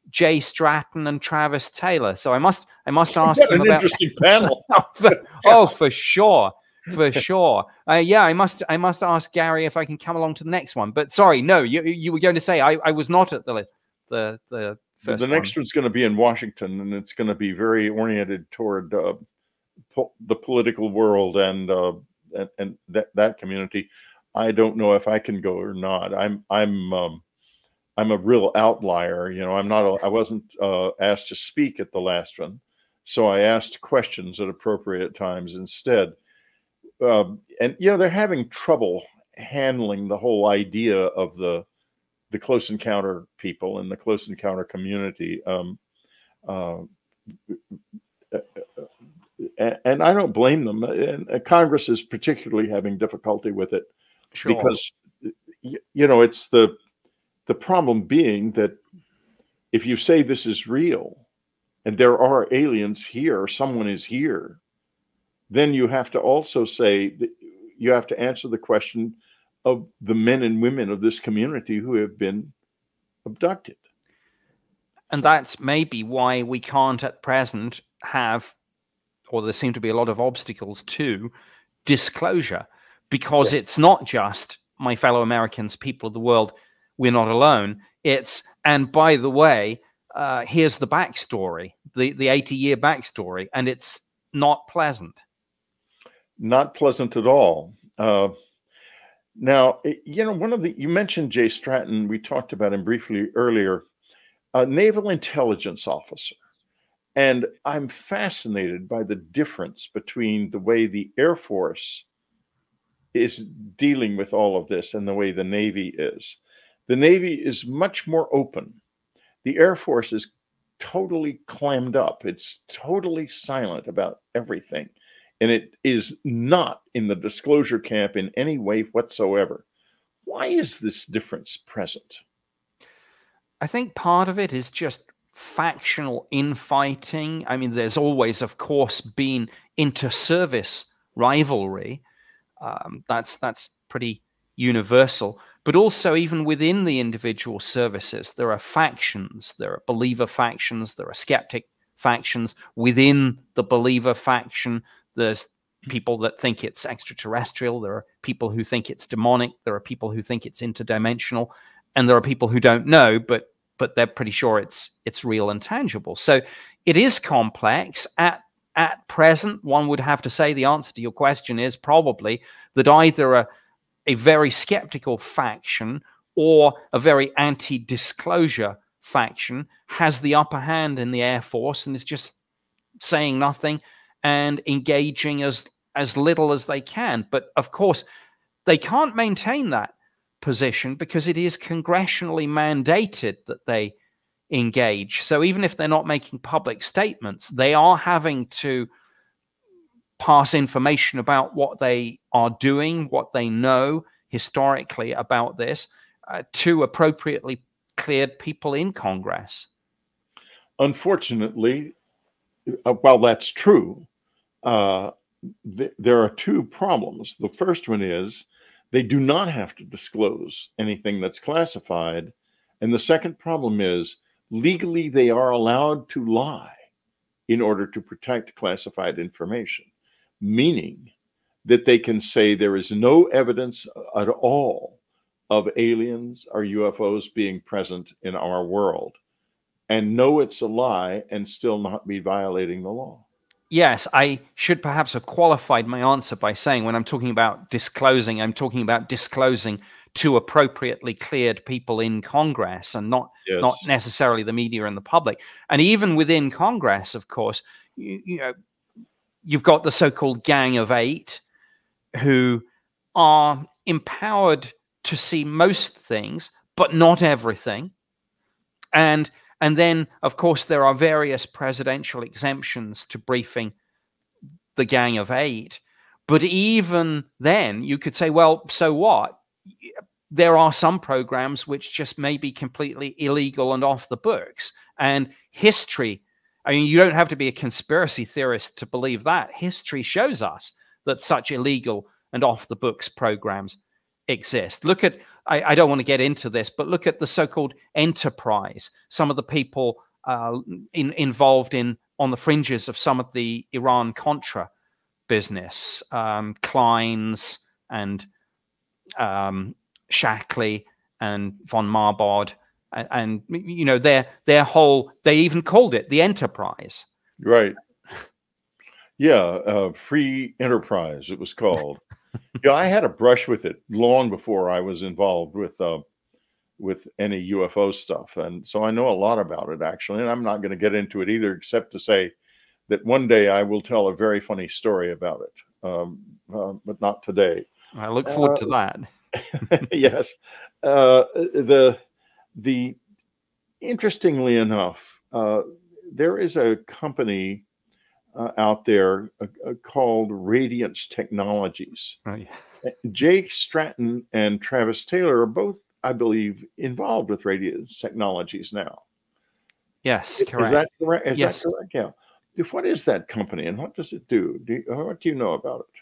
Jay Stratton, and Travis Taylor. So I must I must ask what him an about... an interesting panel. oh, for, oh, for sure. For sure. Uh, yeah, I must I must ask Gary if I can come along to the next one. But sorry, no, you, you were going to say I, I was not at the the, the first The next one. One's going to be in Washington, and it's going to be very oriented toward... Uh, Po the political world and uh, and, and that that community. I don't know if I can go or not. I'm I'm um, I'm a real outlier. You know, I'm not. A, I wasn't uh, asked to speak at the last one, so I asked questions at appropriate times instead. Uh, and you know, they're having trouble handling the whole idea of the the close encounter people and the close encounter community. Um, uh, uh, And I don't blame them. And Congress is particularly having difficulty with it, sure. because, you know, it's the the problem being that if you say this is real and there are aliens here, someone is here, then you have to also say that you have to answer the question of the men and women of this community who have been abducted. And that's maybe why we can't at present have... or there seem to be a lot of obstacles to disclosure, because yes. it's not just, my fellow Americans, people of the world, we're not alone. It's, and by the way, uh, here's the backstory, the, the eighty-year backstory, and it's not pleasant. Not pleasant at all. Uh, now, it, you know, one of the, you mentioned Jay Stratton, we talked about him briefly earlier, a naval intelligence officer. And I'm fascinated by the difference between the way the Air Force is dealing with all of this and the way the Navy is. The Navy is much more open. The Air Force is totally clammed up. It's totally silent about everything. And it is not in the disclosure camp in any way whatsoever. Why is this difference present? I think part of it is just factional infighting. I mean, there's always, of course, been inter-service rivalry. Um, that's that's pretty universal. But also, even within the individual services, there are factions. There are believer factions. There are skeptic factions. Within the believer faction, there's people that think it's extraterrestrial. There are people who think it's demonic. There are people who think it's interdimensional. And there are people who don't know, but but they're pretty sure it's it's real and tangible. So it is complex. At, at present, one would have to say the answer to your question is probably that either a, a very skeptical faction or a very anti-disclosure faction has the upper hand in the Air Force and is just saying nothing and engaging as, as little as they can. But, of course, they can't maintain that position because it is congressionally mandated that they engage. So even if they're not making public statements, they are having to pass information about what they are doing, what they know historically about this, uh, to appropriately cleared people in Congress. Unfortunately, uh, while that's true, uh, th there are two problems. The first one is they do not have to disclose anything that's classified. And the second problem is legally they are allowed to lie in order to protect classified information, meaning that they can say there is no evidence at all of aliens or U F Os being present in our world, and know it's a lie and still not be violating the law. Yes, I should perhaps have qualified my answer by saying when I'm talking about disclosing, I'm talking about disclosing to appropriately cleared people in Congress and not, yes. not necessarily the media and the public. And even within Congress, of course, you, you know, you've got the so-called Gang of Eight who are empowered to see most things, but not everything. And And then, of course, there are various presidential exemptions to briefing the Gang of Eight. But even then, you could say, well, so what? There are some programs which just may be completely illegal and off the books. And history, I mean, you don't have to be a conspiracy theorist to believe that. History shows us that such illegal and off-the-books programs exist. Look at, I, I don't want to get into this, but look at the so-called Enterprise. Some of the people uh, in, involved in on the fringes of some of the Iran-Contra business, um, Kleins and um, Shackley and von Marbod, and, and you know their their whole. They even called it the Enterprise. Right. Yeah, uh, Free Enterprise it was called. Yeah, I had a brush with it long before I was involved with uh, with any U F O stuff, and so I know a lot about it actually. And I'm not going to get into it either, except to say that one day I will tell a very funny story about it, um, uh, but not today. I look forward uh, to that. Yes, uh, the the interestingly enough, uh, there is a company Uh, out there uh, uh, called Radiance Technologies. Right. Jay Stratton and Travis Taylor are both, I believe, involved with Radiance Technologies now. Yes, correct. Is that correct? Is yes. that correct? Yeah. What is that company and what does it do? do you, what do you know about it?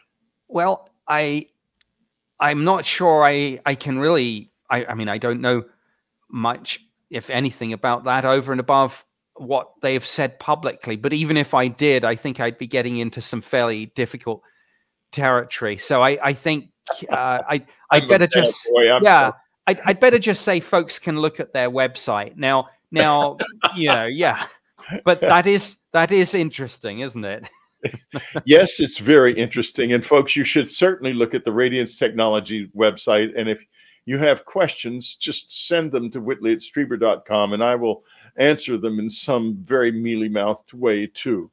Well, I, I'm not sure I, I can really, I, I mean, I don't know much, if anything, about that over and above what they've said publicly, but even if I did, I think I'd be getting into some fairly difficult territory. So I, I think uh, I, I'd better just, yeah, I'd, I'd better just say folks can look at their website now. Now, you know, yeah, but that is that is interesting, isn't it? Yes, it's very interesting, and folks, you should certainly look at the Radiance Technology website. And if you have questions, just send them to whitley at strieber dot com, and I will answer them in some very mealy-mouthed way too.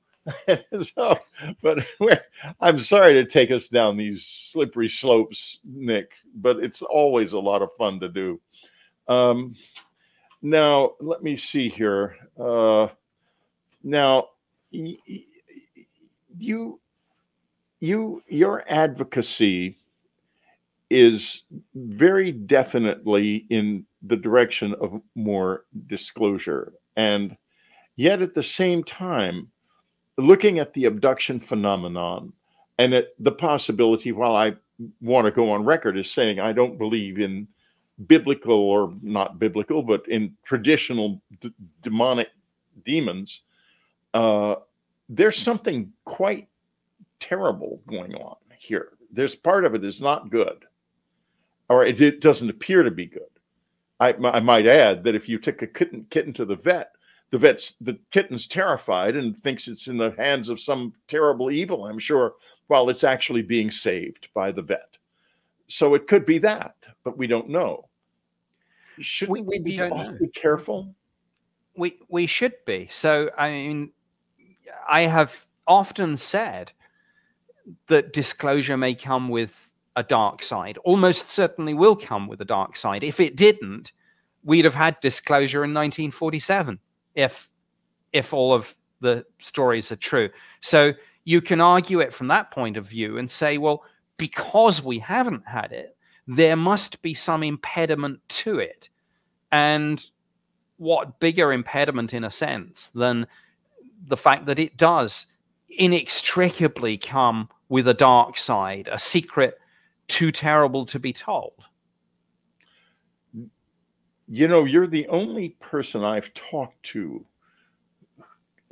So, but we're, I'm sorry to take us down these slippery slopes, Nick, but it's always a lot of fun to do. Um, now, let me see here. Uh, now, you, you, your advocacy is very definitely in the direction of more disclosure. And yet at the same time, looking at the abduction phenomenon and at the possibility, while I want to go on record as saying I don't believe in biblical or not biblical, but in traditional d demonic demons, uh, there's something quite terrible going on here. There's part of it is not good, or it, it doesn't appear to be good. I, I might add that if you take a kitten, kitten to the vet, the vet's the kitten's terrified and thinks it's in the hands of some terrible evil, I'm sure, while it's actually being saved by the vet. So it could be that, but we don't know. Shouldn't we, we be awfully careful? We we should be. So I mean, I have often said that disclosure may come with a dark side, almost certainly will come with a dark side. If it didn't, we'd have had disclosure in nineteen forty-seven, if, if all of the stories are true. So you can argue it from that point of view and say, well, because we haven't had it, there must be some impediment to it. And what bigger impediment, in a sense, than the fact that it does inextricably come with a dark side, a secret too terrible to be told. You know, you're the only person I've talked to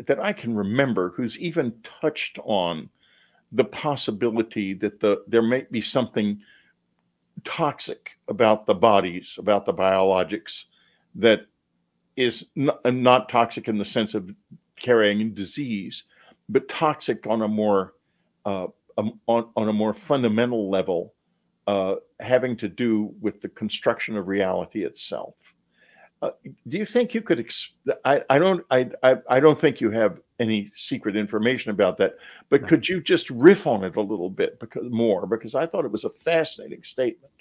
that I can remember who's even touched on the possibility that the there may be something toxic about the bodies, about the biologics, that is not, not toxic in the sense of carrying disease, but toxic on a more uh, on, on a more fundamental level, uh, having to do with the construction of reality itself. Uh, do you think you could? Ex I, I don't. I, I I don't think you have any secret information about that. But no. Could you just riff on it a little bit because more? Because I thought it was a fascinating statement.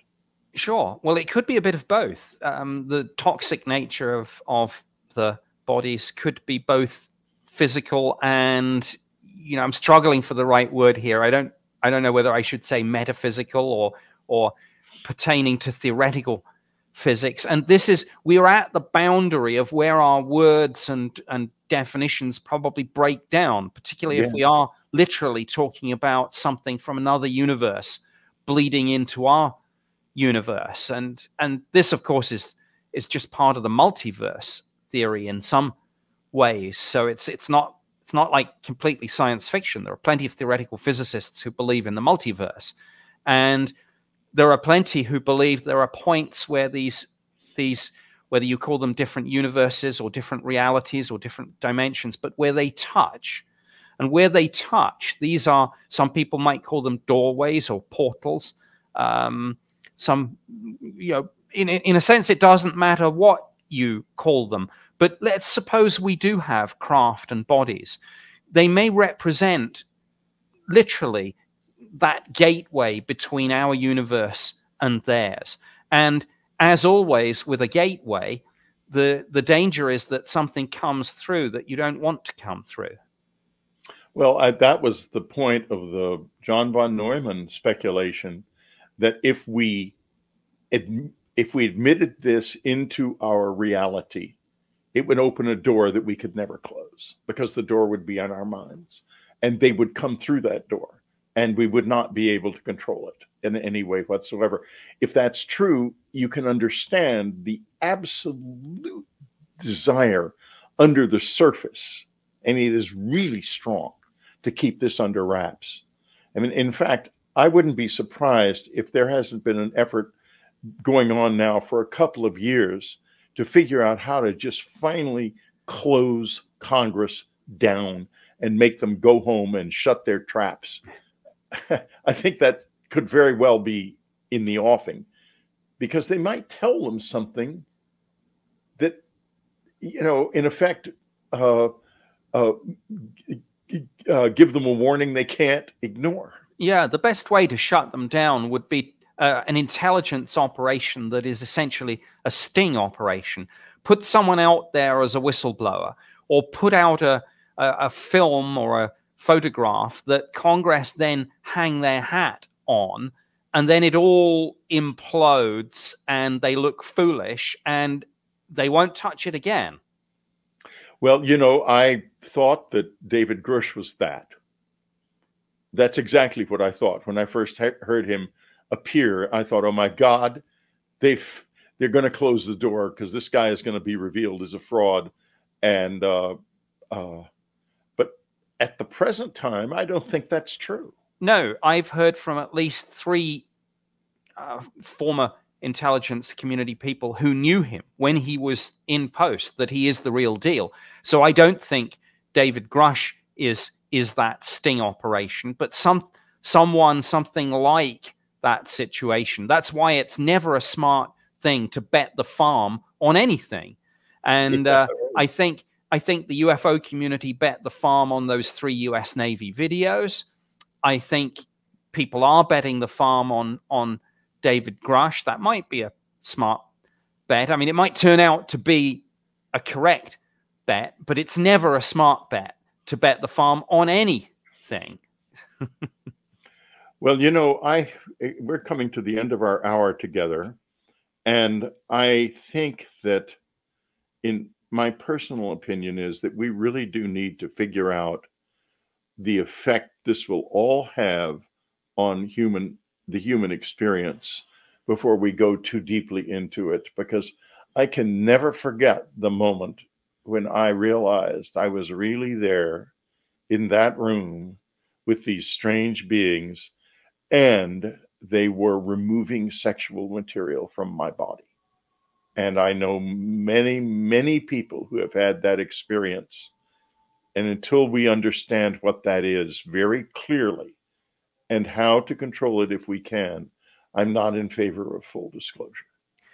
Sure. Well, it could be a bit of both. Um, the toxic nature of of the bodies could be both physical and, you know, I'm struggling for the right word here. I don't. I don't know whether I should say metaphysical or or pertaining to theoretical physics. And this is, we are at the boundary of where our words and and definitions probably break down, particularly yeah. if we are literally talking about something from another universe bleeding into our universe. And and this, of course, is is just part of the multiverse theory in some ways. So it's it's not it's not like completely science fiction. There are plenty of theoretical physicists who believe in the multiverse, and there are plenty who believe there are points where these, these, whether you call them different universes or different realities or different dimensions, but where they touch. And where they touch, these are, some people might call them doorways or portals. Um, some, you know, in, in a sense, it doesn't matter what you call them. But let's suppose we do have craft and bodies. They may represent literally that gateway between our universe and theirs. And as always with a gateway, the the danger is that something comes through that you don't want to come through. Well, I, that was the point of the John von Neumann speculation, that if we ad, if we admitted this into our reality, it would open a door that we could never close, because the door would be on our minds and they would come through that door. And we would not be able to control it in any way whatsoever. If that's true, you can understand the absolute desire under the surface, and it is really strong, to keep this under wraps. I mean, in fact, I wouldn't be surprised if there hasn't been an effort going on now for a couple of years to figure out how to just finally close Congress down and make them go home and shut their traps. I think that could very well be in the offing, because they might tell them something that, you know, in effect, uh, uh, uh, give them a warning they can't ignore. Yeah, the best way to shut them down would be uh, an intelligence operation that is essentially a sting operation. Put someone out there as a whistleblower, or put out a, a, a film or a photograph that Congress then hang their hat on, and then it all implodes and they look foolish and they won't touch it again. Well, you know, I thought that David Grusch was that. That's exactly what I thought. When I first heard him appear, I thought, oh my God, they've, they're going to close the door because this guy is going to be revealed as a fraud. And, uh, uh, at the present time, I don't think that's true. No, I've heard from at least three uh, former intelligence community people who knew him when he was in post that he is the real deal. So I don't think David Grusch is is that sting operation, but some someone, something like that situation. That's why it's never a smart thing to bet the farm on anything. And uh, I think... I think the U F O community bet the farm on those three U S Navy videos. I think people are betting the farm on, on David Grusch. That might be a smart bet. I mean, it might turn out to be a correct bet, but it's never a smart bet to bet the farm on anything. Well, you know, I we're coming to the end of our hour together, and I think that in... my personal opinion is that we really do need to figure out the effect this will all have on human, the human experience, before we go too deeply into it. Because I can never forget the moment when I realized I was really there in that room with these strange beings, and they were removing sexual material from my body. And I know many, many people who have had that experience. And until we understand what that is very clearly and how to control it if we can, I'm not in favor of full disclosure.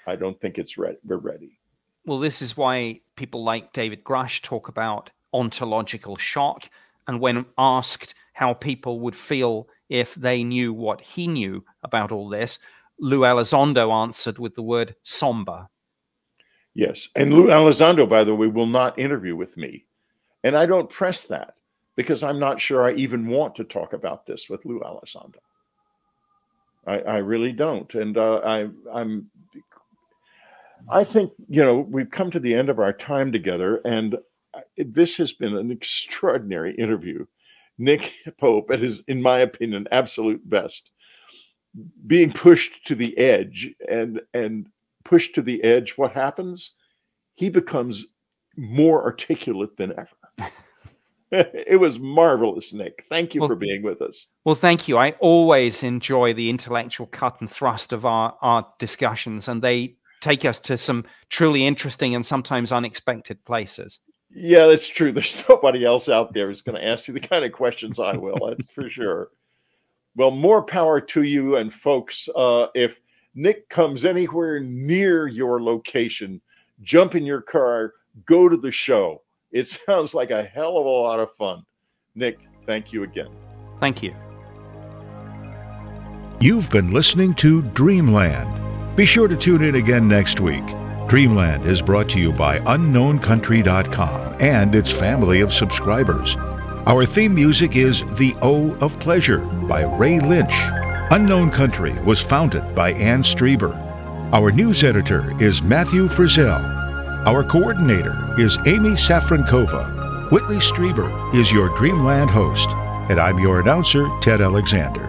I don't think it's re- we're ready. Well, this is why people like David Grusch talk about ontological shock. And when asked how people would feel if they knew what he knew about all this, Lue Elizondo answered with the word somber. Yes. And Lue Elizondo, by the way, will not interview with me. And I don't press that because I'm not sure I even want to talk about this with Lue Elizondo. I, I really don't. And uh, I, I'm, I think, you know, we've come to the end of our time together, and this has been an extraordinary interview. Nick Pope at his, in my opinion, absolute best, being pushed to the edge, and, and pushed to the edge, what happens? He becomes more articulate than ever. It was marvelous, Nick. Thank you well, for being with us. Well, thank you. I always enjoy the intellectual cut and thrust of our, our discussions, and they take us to some truly interesting and sometimes unexpected places. Yeah, that's true. There's nobody else out there who's going to ask you the kind of questions I will. That's for sure. Well, more power to you. And folks, uh, if Nick comes anywhere near your location, jump in your car, go to the show. It sounds like a hell of a lot of fun. Nick, thank you again. Thank you. You've been listening to Dreamland. Be sure to tune in again next week. Dreamland is brought to you by unknown country dot com and its family of subscribers. Our theme music is The O of Pleasure by Ray Lynch. Unknown Country was founded by Ann Strieber. Our news editor is Matthew Frizzell. Our coordinator is Amy Safrankova. Whitley Strieber is your Dreamland host, and I'm your announcer, Ted Alexander.